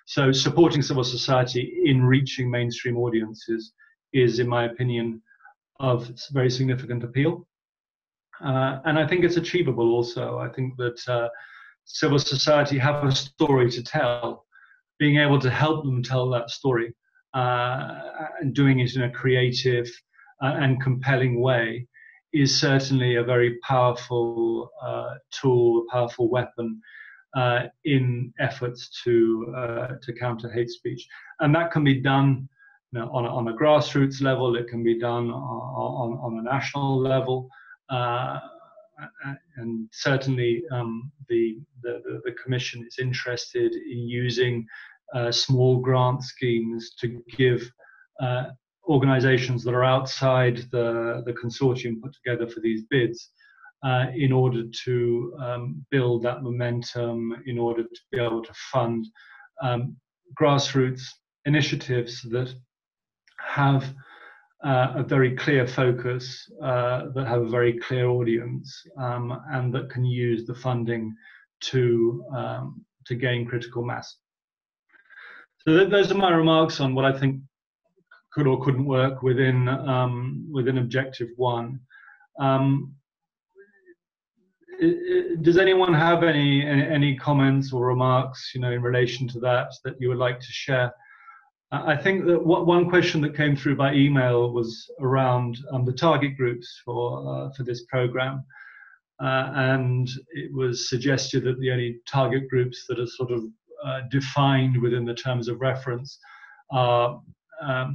So supporting civil society in reaching mainstream audiences is, in my opinion, of very significant appeal. Uh, and I think it's achievable also. I think that uh, civil society have a story to tell. Being able to help them tell that story uh, and doing it in a creative uh, and compelling way is certainly a very powerful uh, tool, a powerful weapon uh, in efforts to uh, to counter hate speech, and that can be done, you know, on a, on a grassroots level. It can be done on on, on a national level, uh, and certainly um, the, the the Commission is interested in using uh, small grant schemes to give Uh, organizations that are outside the, the consortium put together for these bids uh, in order to um, build that momentum, in order to be able to fund um, grassroots initiatives that have uh, a very clear focus, uh, that have a very clear audience, um, and that can use the funding to, um, to gain critical mass. So th those are my remarks on what I think could or couldn't work within um, within objective one. Um, does anyone have any any comments or remarks, you know, in relation to that that you would like to share? I think that what one question that came through by email was around um, the target groups for uh, for this program, uh, and it was suggested that the only target groups that are sort of uh, defined within the terms of reference are Um,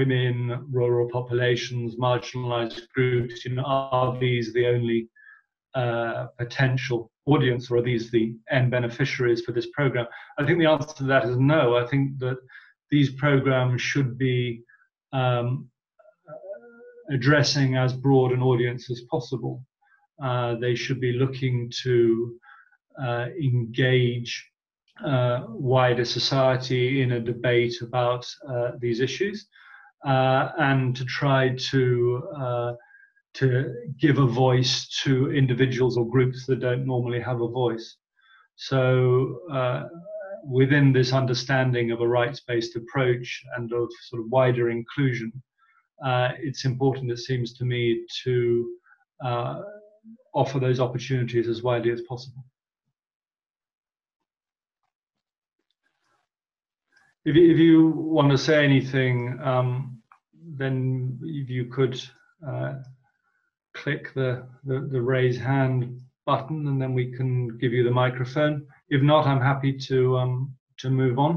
women, rural populations, marginalized groups, you know, are these the only uh, potential audience, or are these the end beneficiaries for this program? I think the answer to that is no. I think that these programs should be um, addressing as broad an audience as possible. Uh, they should be looking to uh, engage Uh, wider society in a debate about uh, these issues, uh, and to try to uh, to give a voice to individuals or groups that don't normally have a voice. So uh, within this understanding of a rights-based approach and of sort of wider inclusion, uh, it's important, it seems to me, to uh, offer those opportunities as widely as possible. If you, if you want to say anything, um, then if you could uh, click the, the, the raise hand button, and then we can give you the microphone. If not, I'm happy to um, to move on.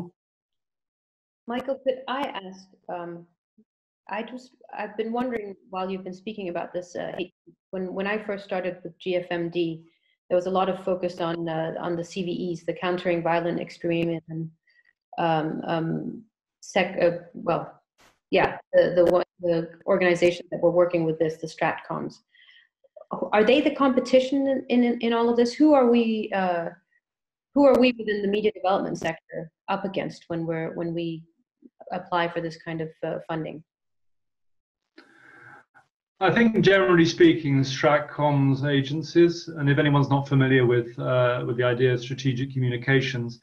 Michael, could I ask? Um, I just I've been wondering while you've been speaking about this. Uh, when when I first started with G F M D, there was a lot of focus on uh, on the C V Es, the countering violent extremism. Um, um, sec, uh, well, yeah, the, the, the organization that we're working with this, the Stratcoms, are they the competition in, in, in all of this? Who are we, uh, who are we within the media development sector up against when we're, when we apply for this kind of uh, funding? I think generally speaking, Stratcoms agencies, and if anyone's not familiar with uh, with the idea of strategic communications,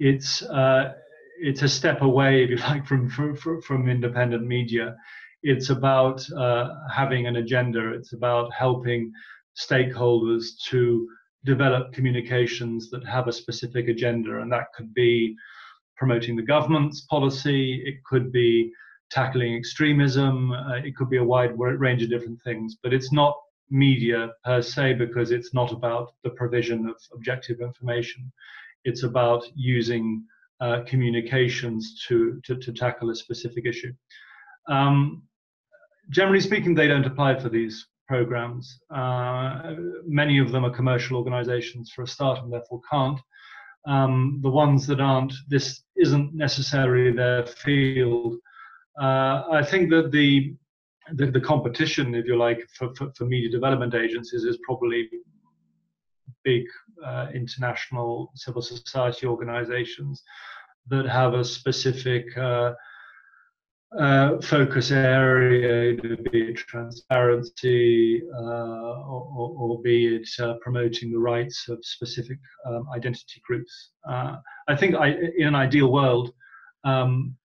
it's uh, it's a step away, if you like, from from, from independent media. It's about uh, having an agenda. It's about helping stakeholders to develop communications that have a specific agenda, and that could be promoting the government's policy. It could be tackling extremism, uh, it could be a wide range of different things, but it's not media per se, because it's not about the provision of objective information. It's about using uh, communications to, to, to tackle a specific issue. Um, generally speaking, they don't apply for these programs. Uh, many of them are commercial organizations for a start, and therefore can't. Um, the ones that aren't, this isn't necessarily their field. Uh, I think that the, the the competition, if you like, for, for, for media development agencies is probably big uh, international civil society organizations that have a specific uh, uh, focus area, be it transparency uh, or, or, or be it uh, promoting the rights of specific um, identity groups. Uh, I think I, in an ideal world, um,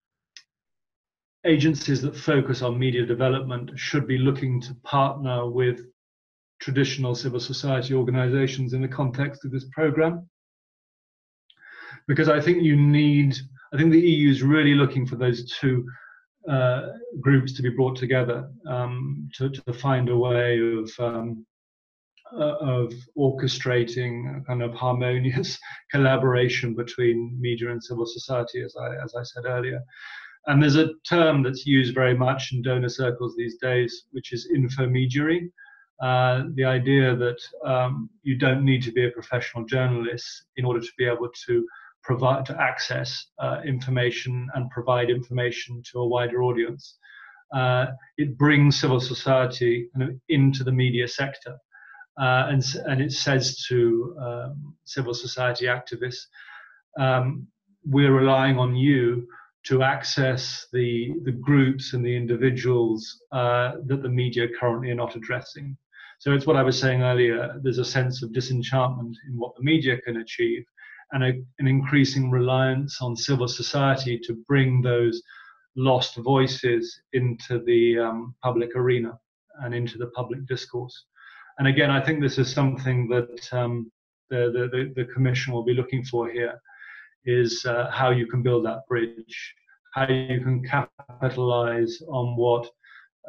agencies that focus on media development should be looking to partner with traditional civil society organizations in the context of this program. Because I think you need, I think the E U is really looking for those two uh, groups to be brought together um, to, to find a way of, um, uh, of orchestrating a kind of harmonious collaboration between media and civil society, as I, as I said earlier. And there's a term that's used very much in donor circles these days, which is infomediary. Uh, the idea that um, you don't need to be a professional journalist in order to be able to provide, to access uh, information and provide information to a wider audience. Uh, it brings civil society kind of into the media sector, uh, and and it says to um, civil society activists, um, we're relying on you to access the, the groups and the individuals uh, that the media currently are not addressing. So it's what I was saying earlier, there's a sense of disenchantment in what the media can achieve, and a, an increasing reliance on civil society to bring those lost voices into the um, public arena and into the public discourse. And again, I think this is something that um, the, the, the Commission will be looking for here, is uh, how you can build that bridge, how you can capitalize on what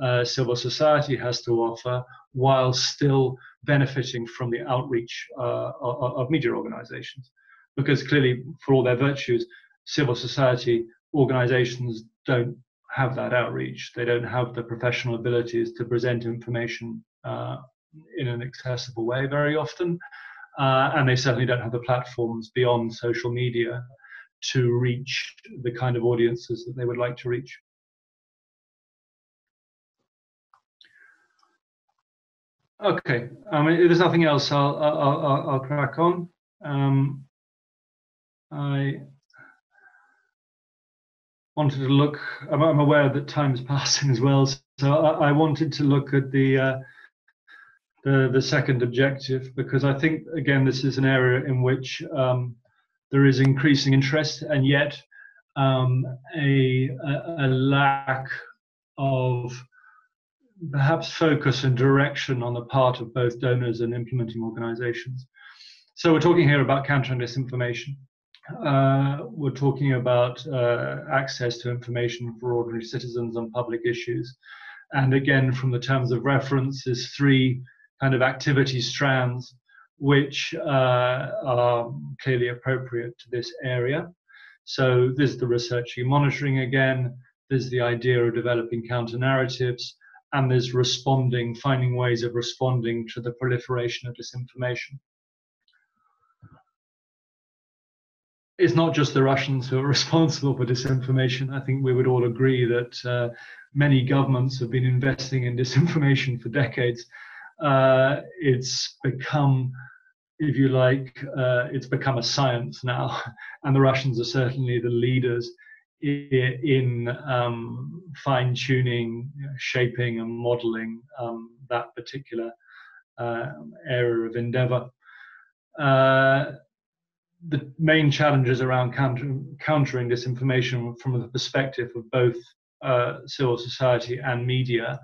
uh, civil society has to offer while still benefiting from the outreach uh, of media organizations. Because clearly, for all their virtues, civil society organizations don't have that outreach. They don't have the professional abilities to present information uh, in an accessible way very often. Uh, and they certainly don't have the platforms beyond social media to reach the kind of audiences that they would like to reach. Okay, I mean, if there's nothing else, I'll, I'll, I'll, I'll crack on. Um, I wanted to look, I'm, I'm aware that time is passing as well, so I, I wanted to look at the uh, The, the second objective, because I think, again, this is an area in which um, there is increasing interest and yet um, a, a lack of perhaps focus and direction on the part of both donors and implementing organizations. So we're talking here about countering disinformation. Uh, we're talking about uh, access to information for ordinary citizens on public issues. And again, from the terms of reference, there's three kind of activity strands which uh, are clearly appropriate to this area. So there's the researching and monitoring again, there's the idea of developing counter-narratives, and there's responding, finding ways of responding to the proliferation of disinformation. it's not just the Russians who are responsible for disinformation. I think we would all agree that uh, many governments have been investing in disinformation for decades. Uh, it's become, if you like, uh, it's become a science now, and the Russians are certainly the leaders in, in um, fine-tuning, you know, shaping and modeling um, that particular uh, area of endeavor. Uh, the main challenges around counter, countering disinformation from the perspective of both uh, civil society and media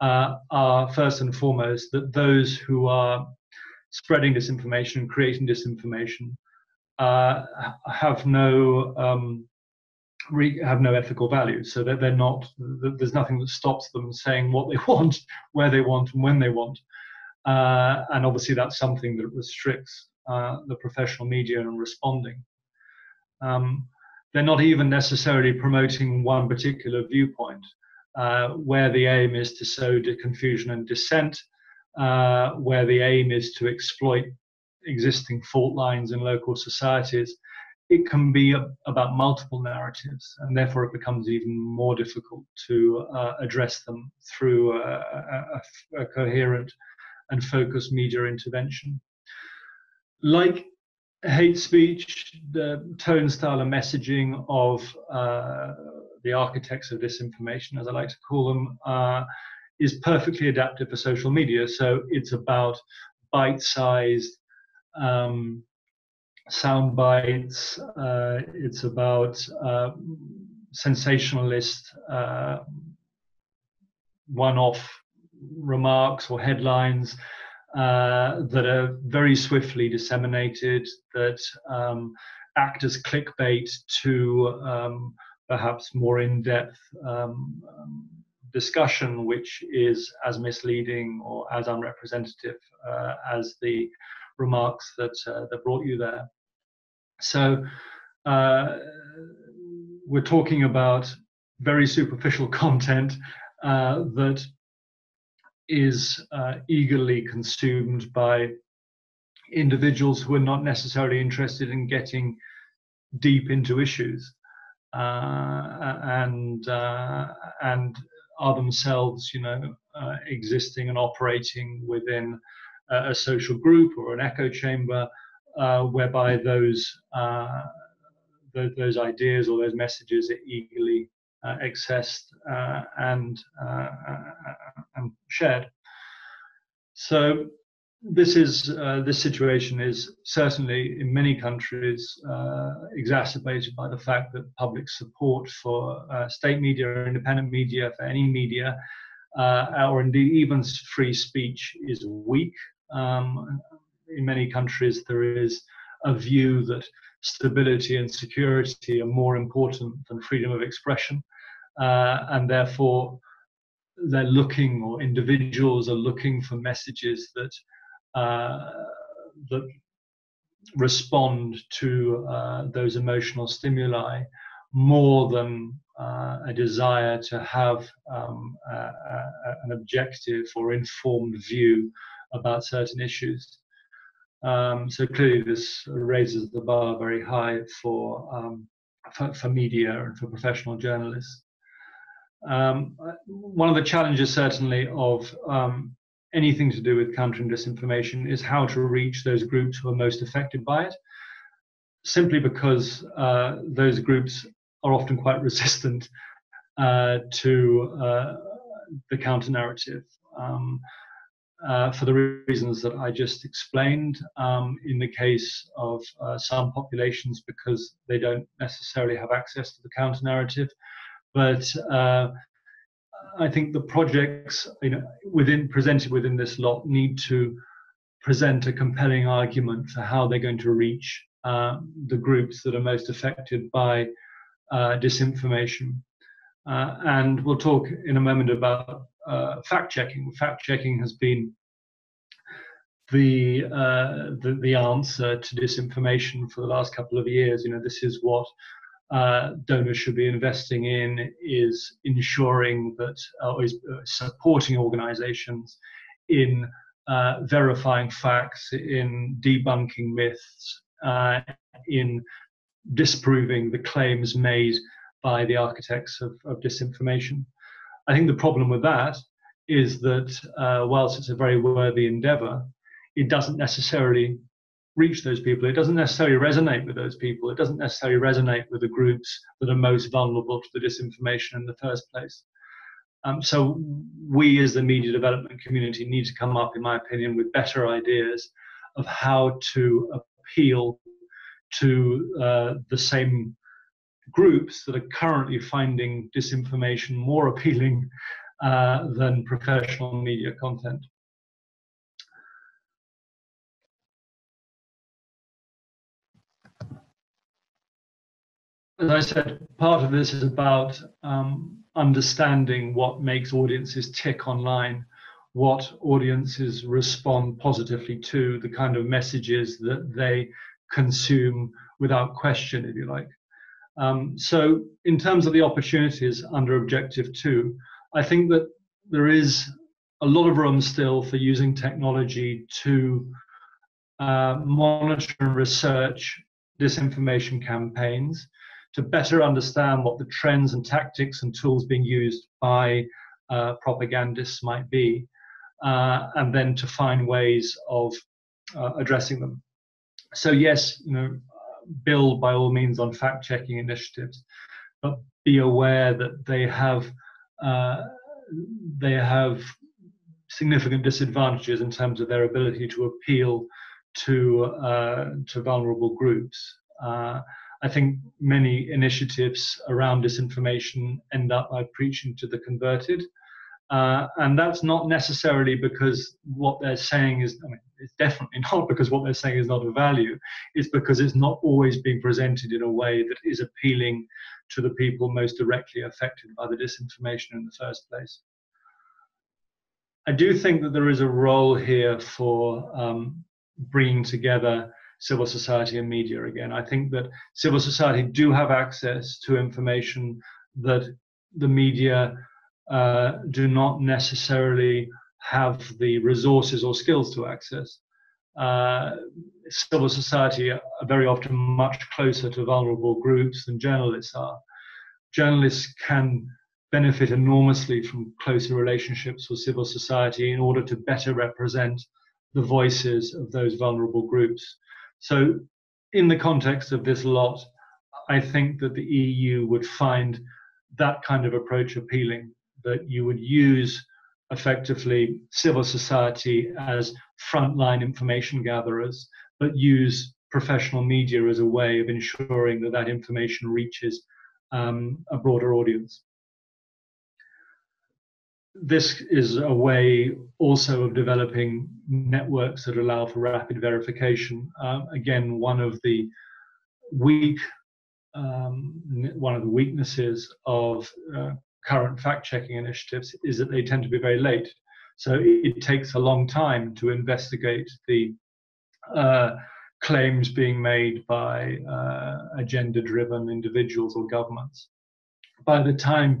uh, are first and foremost that those who are spreading disinformation and creating disinformation uh, have no um, re have no ethical value, so that they're not, there's nothing that stops them saying what they want, where they want and when they want, uh, and obviously that's something that restricts Uh, the professional media and responding. Um, they're not even necessarily promoting one particular viewpoint, uh, where the aim is to sow confusion and dissent, uh, where the aim is to exploit existing fault lines in local societies. It can be a, about multiple narratives, and therefore it becomes even more difficult to uh, address them through a, a, a coherent and focused media intervention. Like hate speech, the tone, style and messaging of uh, the architects of disinformation, as I like to call them, uh, is perfectly adapted for social media. So it's about bite-sized um, sound bites. Uh, it's about uh, sensationalist uh, one-off remarks or headlines Uh, that are very swiftly disseminated, that um, act as clickbait to um, perhaps more in-depth um, um, discussion, which is as misleading or as unrepresentative uh, as the remarks that, uh, that brought you there. So uh, we're talking about very superficial content uh, that is uh, eagerly consumed by individuals who are not necessarily interested in getting deep into issues uh, and uh, and are themselves, you know, uh, existing and operating within a, a social group or an echo chamber uh, whereby those uh, th those ideas or those messages are eagerly Uh, accessed uh, and, uh, and shared. So this is uh, this situation is certainly in many countries uh, exacerbated by the fact that public support for uh, state media or independent media, for any media, uh, or indeed even free speech, is weak. Um, in many countries there is a view that stability and security are more important than freedom of expression, uh, and therefore they're looking, or individuals are looking, for messages that uh, that respond to uh, those emotional stimuli more than uh, a desire to have um, a, a, an objective or informed view about certain issues. Um, so clearly this raises the bar very high for, um, for, for media and for professional journalists. Um, one of the challenges certainly of um, anything to do with countering disinformation is how to reach those groups who are most affected by it, simply because uh, those groups are often quite resistant uh, to uh, the counter-narrative. Um, Uh, for the reasons that I just explained, um, in the case of uh, some populations because they don't necessarily have access to the counter-narrative. But uh, I think the projects, you know, within, presented within this lot need to present a compelling argument for how they're going to reach uh, the groups that are most affected by uh, disinformation. Uh, and we'll talk in a moment about Uh, fact-checking. Fact-checking has been the, uh, the the answer to disinformation for the last couple of years. You know, this is what uh, donors should be investing in: is ensuring that, or uh, is supporting organisations in uh, verifying facts, in debunking myths, uh, in disproving the claims made by the architects of, of disinformation. I think the problem with that is that uh, whilst it's a very worthy endeavour, it doesn't necessarily reach those people. It doesn't necessarily resonate with those people. It doesn't necessarily resonate with the groups that are most vulnerable to the disinformation in the first place. Um, so we as the media development community need to come up, in my opinion, with better ideas of how to appeal to uh, the same groups that are currently finding disinformation more appealing uh, than professional media content. As I said, part of this is about um, understanding what makes audiences tick online, what audiences respond positively to, the kind of messages that they consume without question, if you like. Um, so in terms of the opportunities under Objective two, I think that there is a lot of room still for using technology to uh, monitor and research disinformation campaigns, to better understand what the trends and tactics and tools being used by uh, propagandists might be, uh, and then to find ways of uh, addressing them. So yes, you know, build by all means on fact-checking initiatives, but be aware that they have uh, they have significant disadvantages in terms of their ability to appeal to uh, to vulnerable groups. Uh, I think many initiatives around disinformation end up by preaching to the converted. Uh, and that's not necessarily because what they're saying is, I mean, it's definitely not because what they're saying is not of value. It's because it's not always being presented in a way that is appealing to the people most directly affected by the disinformation in the first place. I do think that there is a role here for um, bringing together civil society and media again. I think that civil society do have access to information that the media uh, do not necessarily have the resources or skills to access. Uh, civil society are very often much closer to vulnerable groups than journalists are. Journalists can benefit enormously from closer relationships with civil society in order to better represent the voices of those vulnerable groups. So in the context of this lot, I think that the E U would find that kind of approach appealing, that you would use effectively civil society as frontline information gatherers, but use professional media as a way of ensuring that that information reaches um, a broader audience. This is a way also of developing networks that allow for rapid verification. Um, again, one of the weak, um, one of the weaknesses of uh, current fact-checking initiatives is that they tend to be very late. So it, it takes a long time to investigate the uh, claims being made by uh, agenda-driven individuals or governments. By the time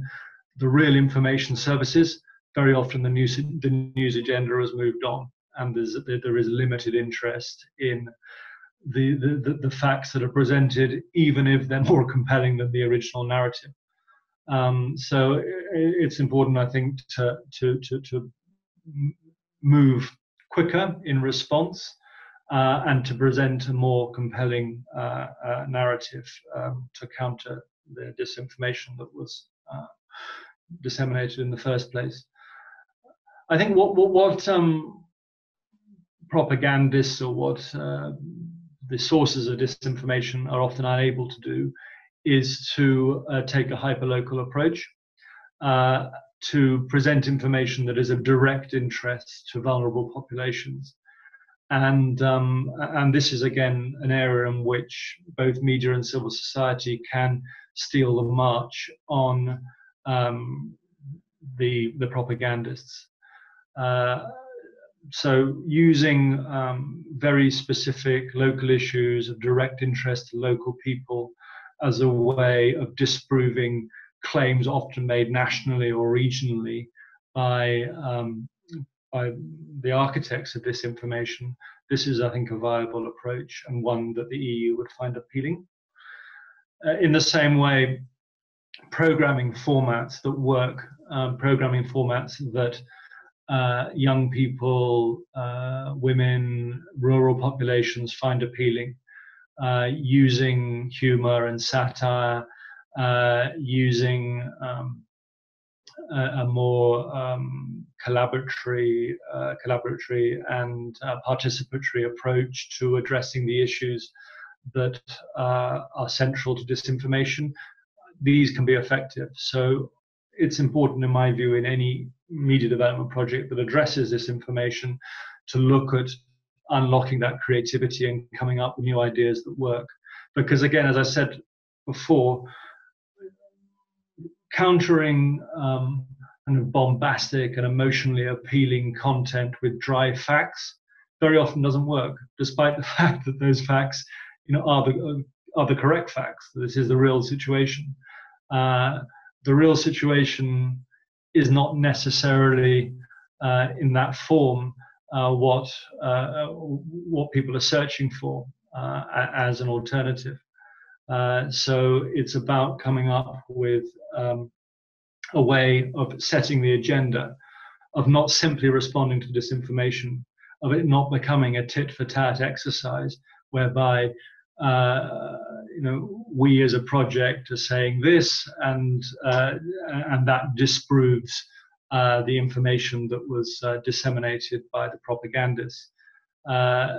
the real information services, very often the news, the news agenda has moved on, and there's, there is limited interest in the, the, the facts that are presented, even if they're more compelling than the original narrative. Um, so it's important, I think, to, to, to, to move quicker in response uh, and to present a more compelling uh, uh, narrative um, to counter the disinformation that was uh, disseminated in the first place. I think what what, what um, propagandists or what uh, the sources of disinformation are often unable to do is to uh, take a hyperlocal approach, uh, to present information that is of direct interest to vulnerable populations. And, um, and this is, again, an area in which both media and civil society can steal the march on Um, the the propagandists. Uh, so using um, very specific local issues of direct interest to local people as a way of disproving claims often made nationally or regionally by um, by the architects of this information. This is, I think, a viable approach and one that the E U would find appealing. uh, in the same way, programming formats that work, um, programming formats that uh, young people, uh, women, rural populations find appealing, uh, using humor and satire, uh, using um, a, a more um, collaboratory, uh, collaboratory and uh, participatory approach to addressing the issues that uh, are central to disinformation. These can be effective. So it's important, in my view, in any media development project that addresses this information to look at unlocking that creativity and coming up with new ideas that work. Because again, as I said before, countering um, kind of bombastic and emotionally appealing content with dry facts very often doesn't work, despite the fact that those facts, you know, are the, are the correct facts. This is the real situation. Uh, the real situation is not necessarily uh, in that form uh, what uh, what people are searching for uh, as an alternative. Uh, so it's about coming up with um, a way of setting the agenda, of not simply responding to disinformation, of it not becoming a tit for tat exercise whereby Uh, you know, we as a project are saying this, and uh, and that disproves uh, the information that was uh, disseminated by the propagandists. Uh,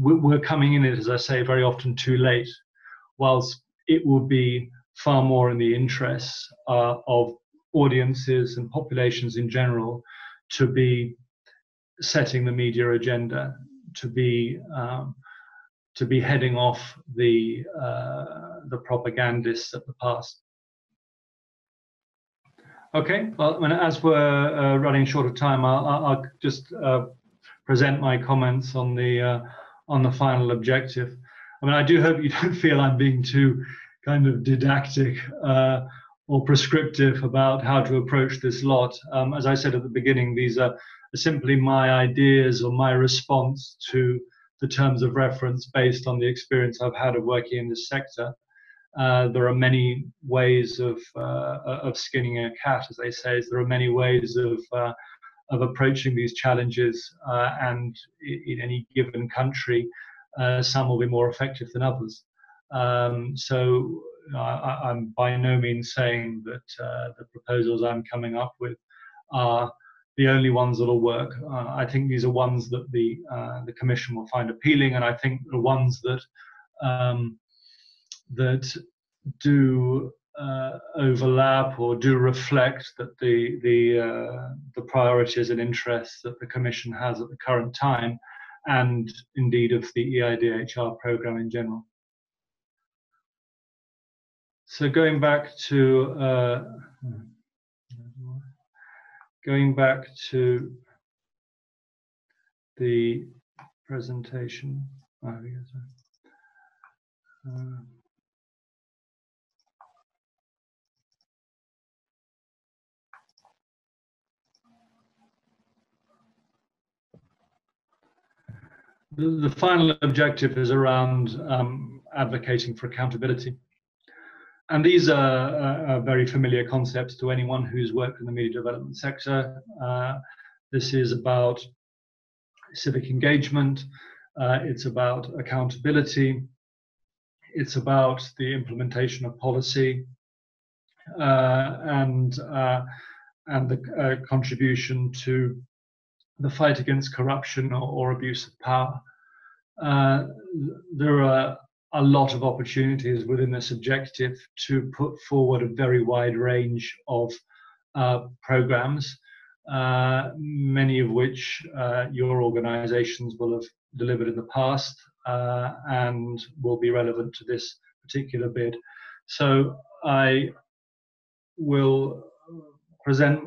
we're coming in it, as I say, very often too late, whilst it will be far more in the interests uh, of audiences and populations in general to be setting the media agenda, to be um, to be heading off the, uh, the propagandists of the past. Okay, well, as we're uh, running short of time, I'll, I'll just uh, present my comments on the, uh, on the final objective. I mean, I do hope you don't feel I'm being too kind of didactic uh, or prescriptive about how to approach this lot. Um, as I said at the beginning, these are simply my ideas or my response to the terms of reference based on the experience I've had of working in this sector. Uh, there are many ways of uh, of skinning a cat, as they say. There are many ways of uh, of approaching these challenges, uh, and in any given country, uh, some will be more effective than others. Um, so I, I'm by no means saying that uh, the proposals I'm coming up with are the only ones that'll work. Uh, I think these are ones that the uh, the Commission will find appealing, and I think the ones that um, that do uh, overlap or do reflect that the the uh, the priorities and interests that the Commission has at the current time, and indeed of the E I D H R programme in general. So going back to. Uh, Going back to the presentation. Oh, yes, uh, the, the final objective is around um, advocating for accountability. And these are, are very familiar concepts to anyone who's worked in the media development sector. Uh, this is about civic engagement. Uh, it's about accountability. It's about the implementation of policy uh, and, uh, and the uh, contribution to the fight against corruption or, or abuse of power. Uh, there are a lot of opportunities within this objective to put forward a very wide range of uh, programs, uh, many of which uh, your organizations will have delivered in the past uh, and will be relevant to this particular bid. So I will present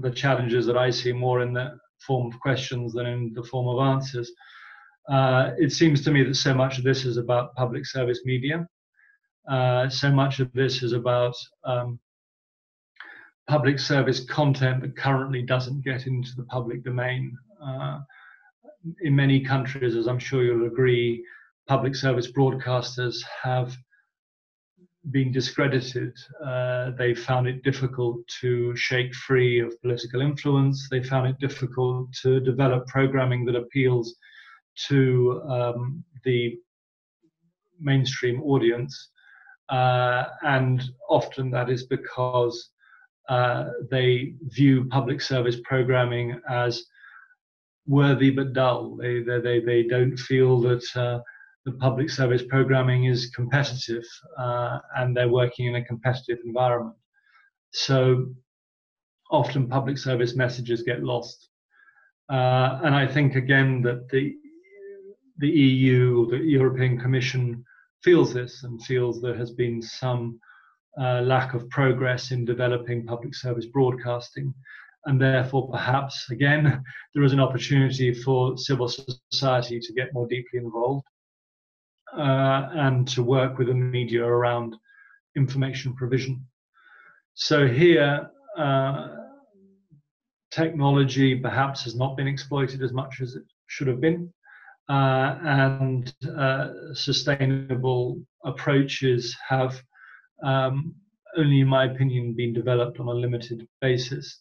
the challenges that I see more in the form of questions than in the form of answers. Uh, it seems to me that so much of this is about public service media. Uh, so much of this is about um, public service content that currently doesn't get into the public domain. Uh, in many countries, as I'm sure you'll agree, public service broadcasters have being discredited. Uh, they found it difficult to shake free of political influence. They found it difficult to develop programming that appeals to um, the mainstream audience. Uh, and often that is because uh, they view public service programming as worthy but dull. They, they, they, they don't feel that uh, the public service programming is competitive, uh, and they're working in a competitive environment. So often public service messages get lost. Uh, and I think, again, that the, the E U, the European Commission, feels this and feels there has been some uh, lack of progress in developing public service broadcasting. And therefore, perhaps, again, there is an opportunity for civil society to get more deeply involved uh, and to work with the media around information provision. So here, uh, technology perhaps has not been exploited as much as it should have been. Uh, and uh, sustainable approaches have um, only, in my opinion, been developed on a limited basis.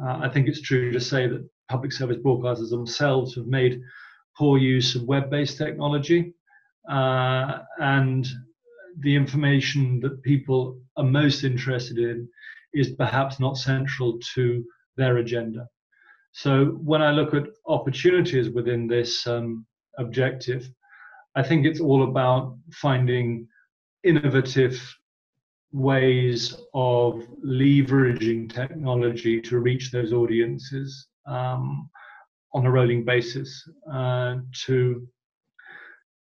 Uh, I think it's true to say that public service broadcasters themselves have made poor use of web-based technology, uh, and the information that people are most interested in is perhaps not central to their agenda. So when I look at opportunities within this um, objective, I think it's all about finding innovative ways of leveraging technology to reach those audiences um, on a rolling basis, uh, to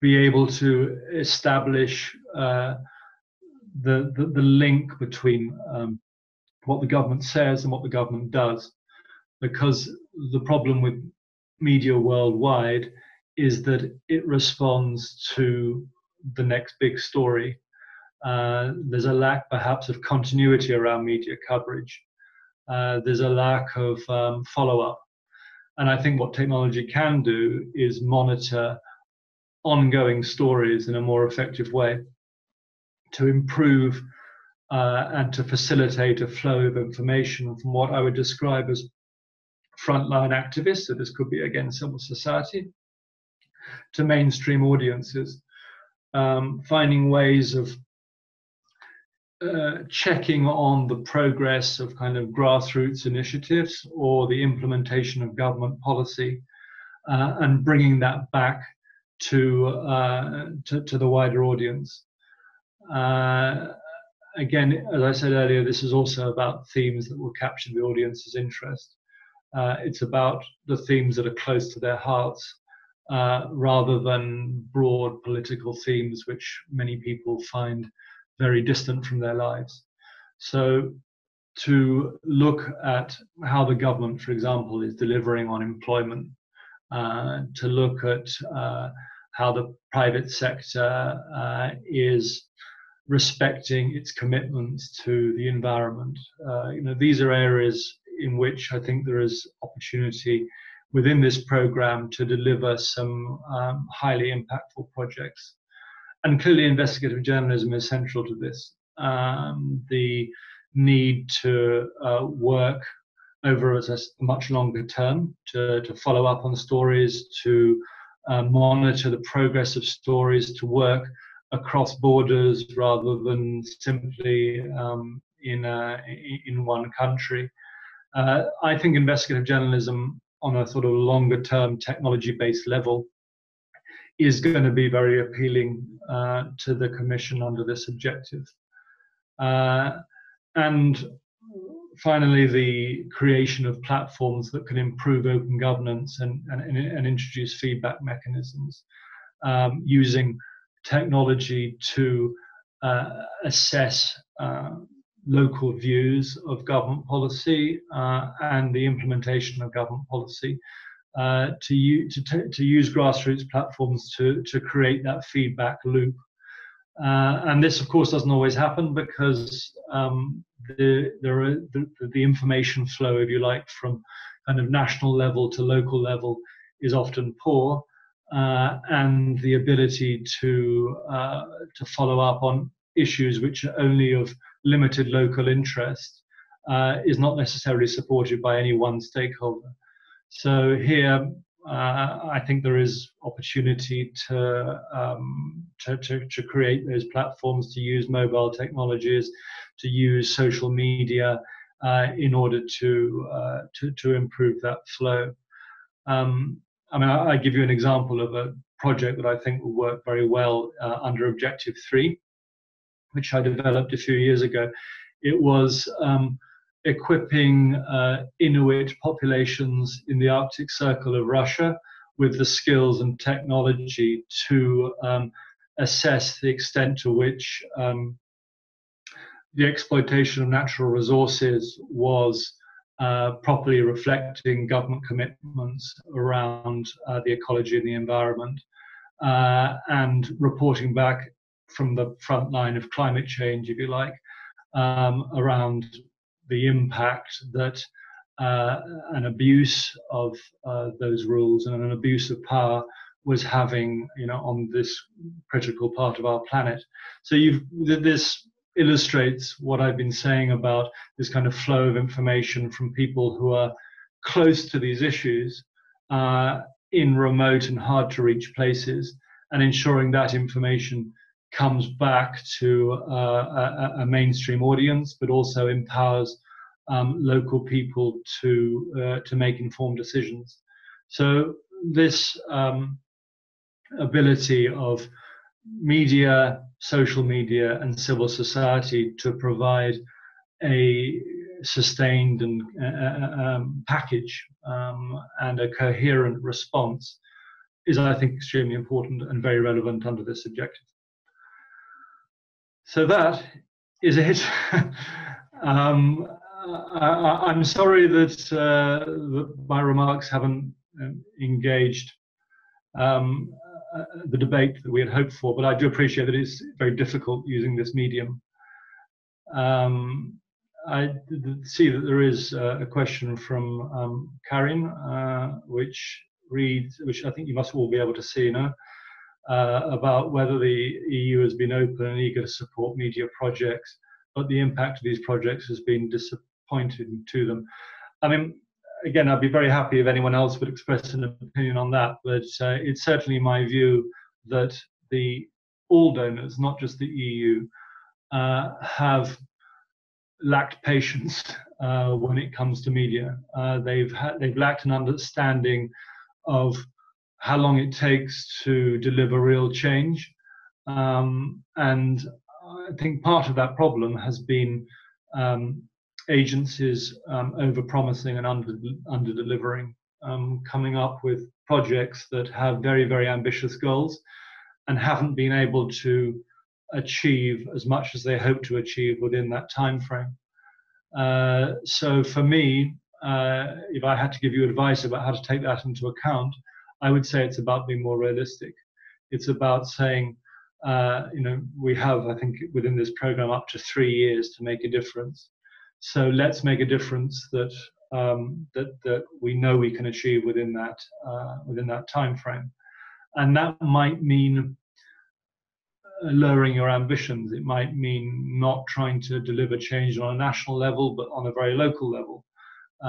be able to establish uh, the, the, the link between um, what the government says and what the government does. Because the problem with media worldwide is that it responds to the next big story. Uh, there's a lack, perhaps, of continuity around media coverage. Uh, there's a lack of um, follow-up. And I think what technology can do is monitor ongoing stories in a more effective way to improve uh, and to facilitate a flow of information from what I would describe as frontline activists, so this could be, again, civil society, to mainstream audiences, um, finding ways of uh, checking on the progress of kind of grassroots initiatives or the implementation of government policy, uh, and bringing that back to, uh, to, to the wider audience. Uh, again, as I said earlier, this is also about themes that will capture the audience's interest. Uh, it's about the themes that are close to their hearts, uh, rather than broad political themes which many people find very distant from their lives. So to look at how the government, for example, is delivering on employment, uh, to look at uh, how the private sector uh, is respecting its commitments to the environment. Uh, you know, these are areas in which I think there is opportunity within this program to deliver some um, highly impactful projects. And clearly investigative journalism is central to this. Um, the need to uh, work over a much longer term, to, to follow up on stories, to uh, monitor the progress of stories, to work across borders rather than simply um, in, a, in one country. Uh, I think investigative journalism on a sort of longer-term technology-based level is going to be very appealing uh, to the Commission under this objective. Uh, and finally, the creation of platforms that can improve open governance and, and, and introduce feedback mechanisms, um, using technology to uh, assess uh, local views of government policy uh, and the implementation of government policy, uh, to, use, to, to use grassroots platforms to, to create that feedback loop. Uh, and this, of course, doesn't always happen because um, the, there are the, the information flow, if you like, from kind of national level to local level is often poor, uh, and the ability to, uh, to follow up on issues which are only of limited local interest uh, is not necessarily supported by any one stakeholder. So here, uh, I think there is opportunity to, um, to, to, to create those platforms, to use mobile technologies, to use social media uh, in order to, uh, to, to improve that flow. Um, I mean, I, I give you an example of a project that I think will work very well uh, under Objective three, which I developed a few years ago. It was um, equipping uh, Inuit populations in the Arctic Circle of Russia with the skills and technology to um, assess the extent to which um, the exploitation of natural resources was uh, properly reflecting government commitments around uh, the ecology and the environment, uh, and reporting back from the front line of climate change, if you like, um, around the impact that uh, an abuse of uh, those rules and an abuse of power was having, you know, on this critical part of our planet. So you've, this illustrates what I've been saying about this kind of flow of information from people who are close to these issues uh, in remote and hard to reach places, and ensuring that information comes back to uh, a, a mainstream audience, but also empowers um, local people to uh, to make informed decisions. So this um, ability of media, social media, and civil society to provide a sustained and uh, um, package um, and a coherent response is, I think, extremely important and very relevant under this objective. So that is it. um, I, I'm sorry that, uh, that my remarks haven't um, engaged um, uh, the debate that we had hoped for, but I do appreciate that it's very difficult using this medium. Um, I see that there is uh, a question from um, Karin, uh, which reads, which I think you must all be able to see now, Uh, about whether the E U has been open and eager to support media projects, but the impact of these projects has been disappointing to them. I mean, again, I'd be very happy if anyone else would express an opinion on that, but uh, it's certainly my view that the all donors, not just the E U, uh, have lacked patience uh, when it comes to media. Uh, they've, they've lacked an understanding of how long it takes to deliver real change. Um, and I think part of that problem has been um, agencies um, over-promising and under, under-delivering, um, coming up with projects that have very, very ambitious goals and haven't been able to achieve as much as they hope to achieve within that time frame. Uh, so for me, uh, if I had to give you advice about how to take that into account, I would say it's about being more realistic. It's about saying, uh, you know, we have, I think, within this program up to three years to make a difference. So let's make a difference that um, that that we know we can achieve within that uh, within that time frame. And that might mean lowering your ambitions. It might mean not trying to deliver change on a national level, but on a very local level.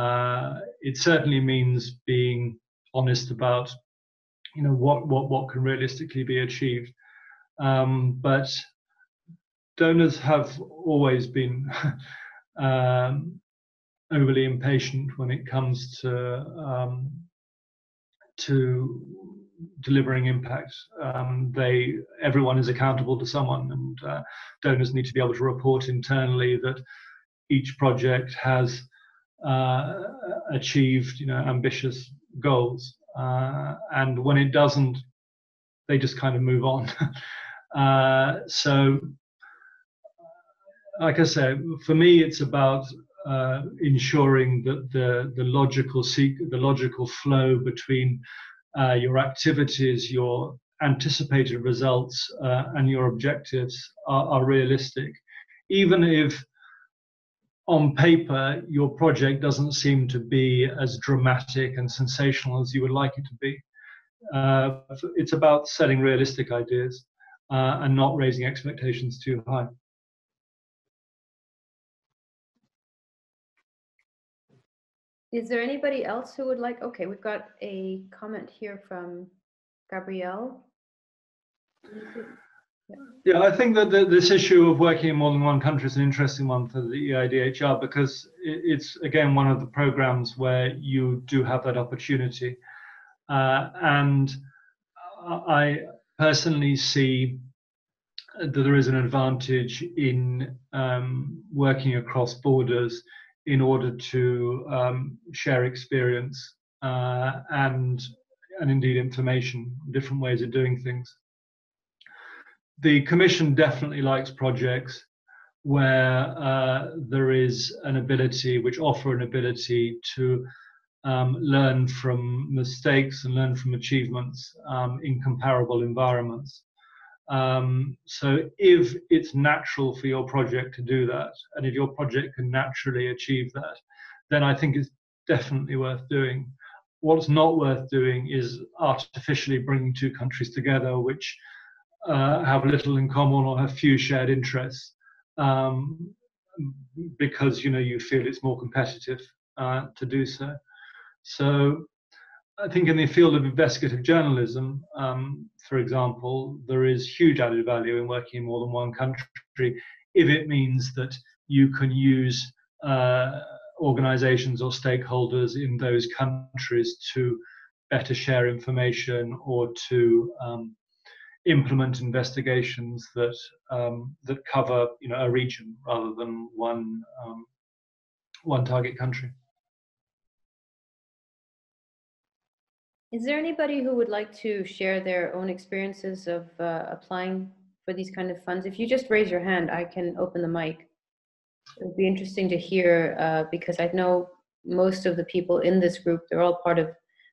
Uh, it certainly means being honest about, you know, what what what can realistically be achieved, um, but donors have always been um, overly impatient when it comes to um, to delivering impact. Um, they everyone is accountable to someone, and uh, donors need to be able to report internally that each project has uh, achieved, you know, ambitious goals, uh, and when it doesn't, they just kind of move on. uh, so, like I say, for me, it's about uh, ensuring that the the logical the logical flow between uh, your activities, your anticipated results, uh, and your objectives are, are realistic, even if on paper, your project doesn't seem to be as dramatic and sensational as you would like it to be. Uh, it's about setting realistic ideas uh, and not raising expectations too high. Is there anybody else who would like? Okay, we've got a comment here from Gabrielle. Yeah, I think that the, this issue of working in more than one country is an interesting one for the E I D H R, because it's, again, one of the programs where you do have that opportunity. Uh, and I personally see that there is an advantage in um, working across borders in order to um, share experience uh, and, and indeed information, different ways of doing things. The Commission definitely likes projects where uh, there is an ability, which offer an ability to um, learn from mistakes and learn from achievements um, in comparable environments. Um, so if it's natural for your project to do that, and if your project can naturally achieve that, then I think it's definitely worth doing. What's not worth doing is artificially bringing two countries together which uh, have little in common or have few shared interests, um, because, you know, you feel it's more competitive uh, to do so. So I think in the field of investigative journalism, um, for example, there is huge added value in working in more than one country if it means that you can use uh, organizations or stakeholders in those countries to better share information or to um, implement investigations that, um, that cover, you know, a region rather than one, um, one target country. Is there anybody who would like to share their own experiences of uh, applying for these kind of funds? If you just raise your hand, I can open the mic. It would be interesting to hear, uh, because I know most of the people in this group, they're all part of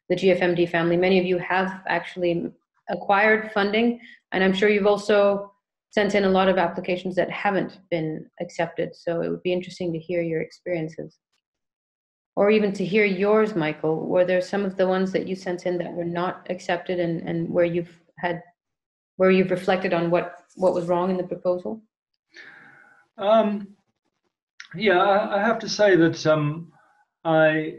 the G F M D family. Many of you have actually acquired funding, and I'm sure you've also sent in a lot of applications that haven't been accepted. So it would be interesting to hear your experiences. Or even to hear yours, Michael. Were there some of the ones that you sent in that were not accepted, and, and where you've had, where you've reflected on what what was wrong in the proposal? Um, yeah, I, I have to say that um, I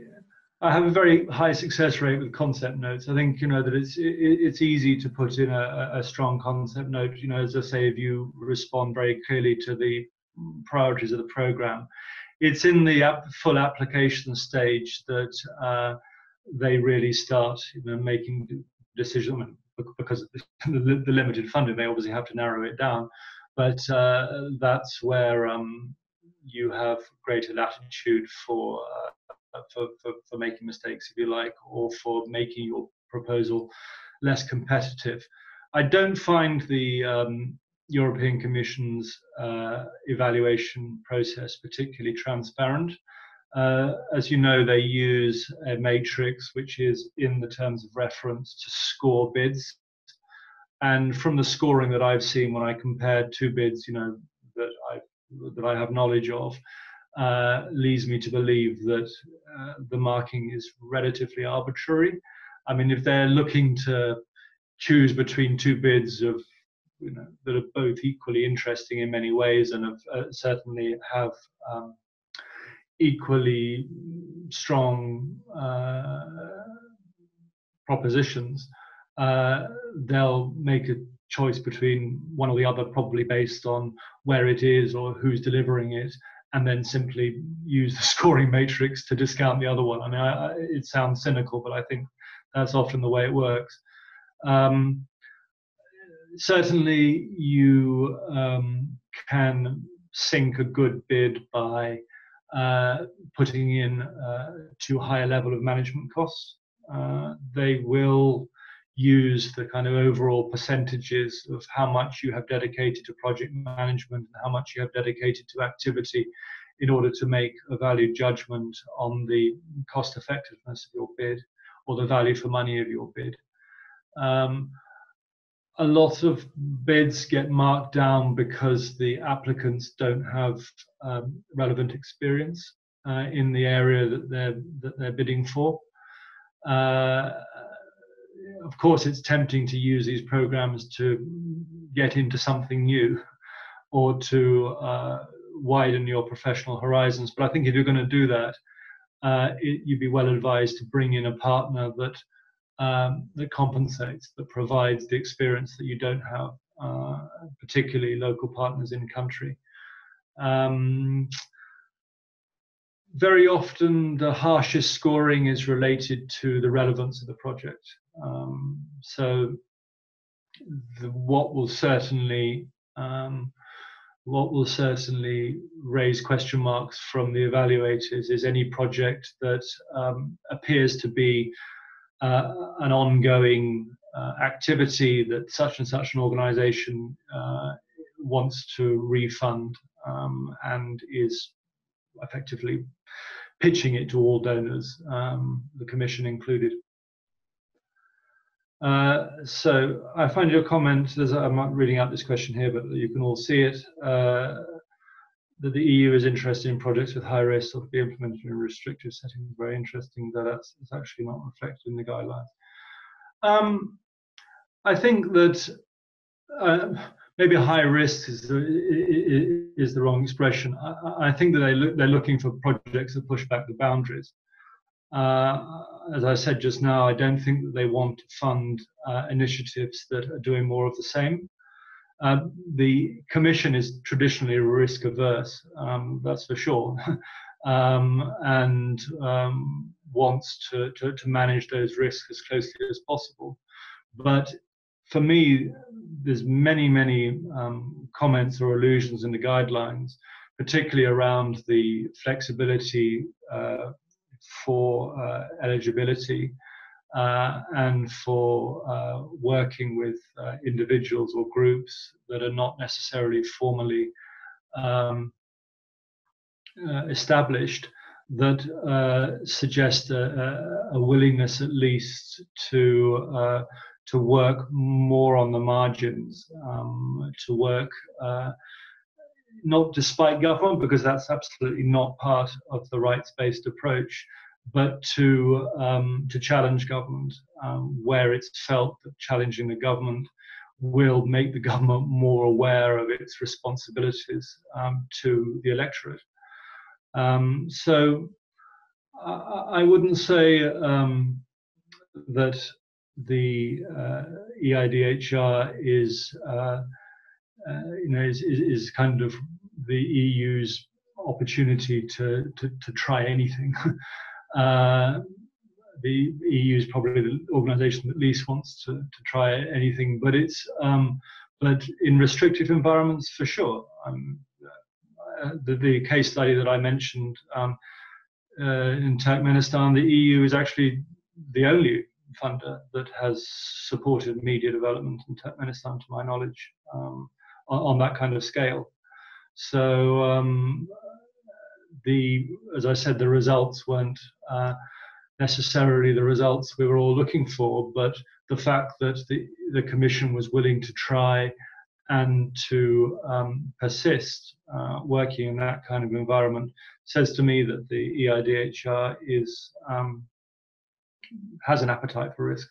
I have a very high success rate with concept notes. I think, you know, that it's it, it's easy to put in a, a strong concept note. You know, as I say, if you respond very clearly to the priorities of the program. It's in the ap- full application stage that uh, they really start, you know, making decisions, because of the, the limited funding. They obviously have to narrow it down, but uh, that's where um, you have greater latitude for, uh, for, for for making mistakes, if you like, or for making your proposal less competitive. I don't find the um, European Commission's uh, evaluation process particularly transparent. Uh, as you know, they use a matrix which is in the terms of reference to score bids. And from the scoring that I've seen when I compared two bids, you know, that I that I have knowledge of, uh, leads me to believe that uh, the marking is relatively arbitrary. I mean, if they're looking to choose between two bids of, you know, that are both equally interesting in many ways and have, uh, certainly have um, equally strong uh, propositions, uh, they'll make a choice between one or the other, probably based on where it is or who's delivering it, and then simply use the scoring matrix to discount the other one. I mean, I, I, it sounds cynical, but I think that's often the way it works. Um, Certainly, you um, can sink a good bid by uh, putting in uh, too high a level of management costs. Uh, they will use the kind of overall percentages of how much you have dedicated to project management and how much you have dedicated to activity in order to make a value judgment on the cost effectiveness of your bid or the value for money of your bid. Um, A lot of bids get marked down because the applicants don't have um, relevant experience uh, in the area that they're that they're bidding for. Uh, of course it's tempting to use these programs to get into something new or to uh, widen your professional horizons. But I think if you're going to do that, uh, it, you'd be well advised to bring in a partner that, um, that compensates, that provides the experience that you don't have, uh, particularly local partners in country. Um, Very often the harshest scoring is related to the relevance of the project. Um, so the, what will certainly um, what will certainly raise question marks from the evaluators is any project that um, appears to be uh, an ongoing uh, activity that such and such an organization uh, wants to refund um, and is effectively pitching it to all donors, um, the Commission included. Uh, so I find your comment, there's, I'm not reading out this question here, but you can all see it, uh, that the E U is interested in projects with high risks or be implemented in a restrictive setting. Very interesting that that's it's actually not reflected in the guidelines. Um, I think that uh, maybe high risk is the, is the wrong expression. I, I think that they look, they're looking for projects that push back the boundaries. Uh, as I said just now, I don't think that they want to fund uh, initiatives that are doing more of the same. Uh, the Commission is traditionally risk averse, um, that's for sure, um, and um, wants to, to, to manage those risks as closely as possible. But for me, there's many, many um, comments or allusions in the guidelines, particularly around the flexibility uh, for uh, eligibility uh, and for uh, working with uh, individuals or groups that are not necessarily formally um, uh, established, that uh, suggest a, a willingness at least to uh, to work more on the margins, um, to work uh, not despite government, because that's absolutely not part of the rights-based approach, but to, um, to challenge government um, where it's felt that challenging the government will make the government more aware of its responsibilities um, to the electorate. Um, so I, I wouldn't say um, that the uh, E I D H R is, uh, uh, you know, is, is, is kind of the E U's opportunity to, to, to try anything. uh, the E U is probably the organisation that least wants to, to try anything, but it's um, but in restrictive environments for sure. Um, uh, the, the case study that I mentioned um, uh, in Turkmenistan, the E U is actually the only funder that has supported media development in Turkmenistan, to my knowledge, um, on, on that kind of scale. So, um, the as I said, the results weren't uh, necessarily the results we were all looking for, but the fact that the, the Commission was willing to try and to um, persist uh, working in that kind of environment says to me that the E I D H R is um, has an appetite for risk.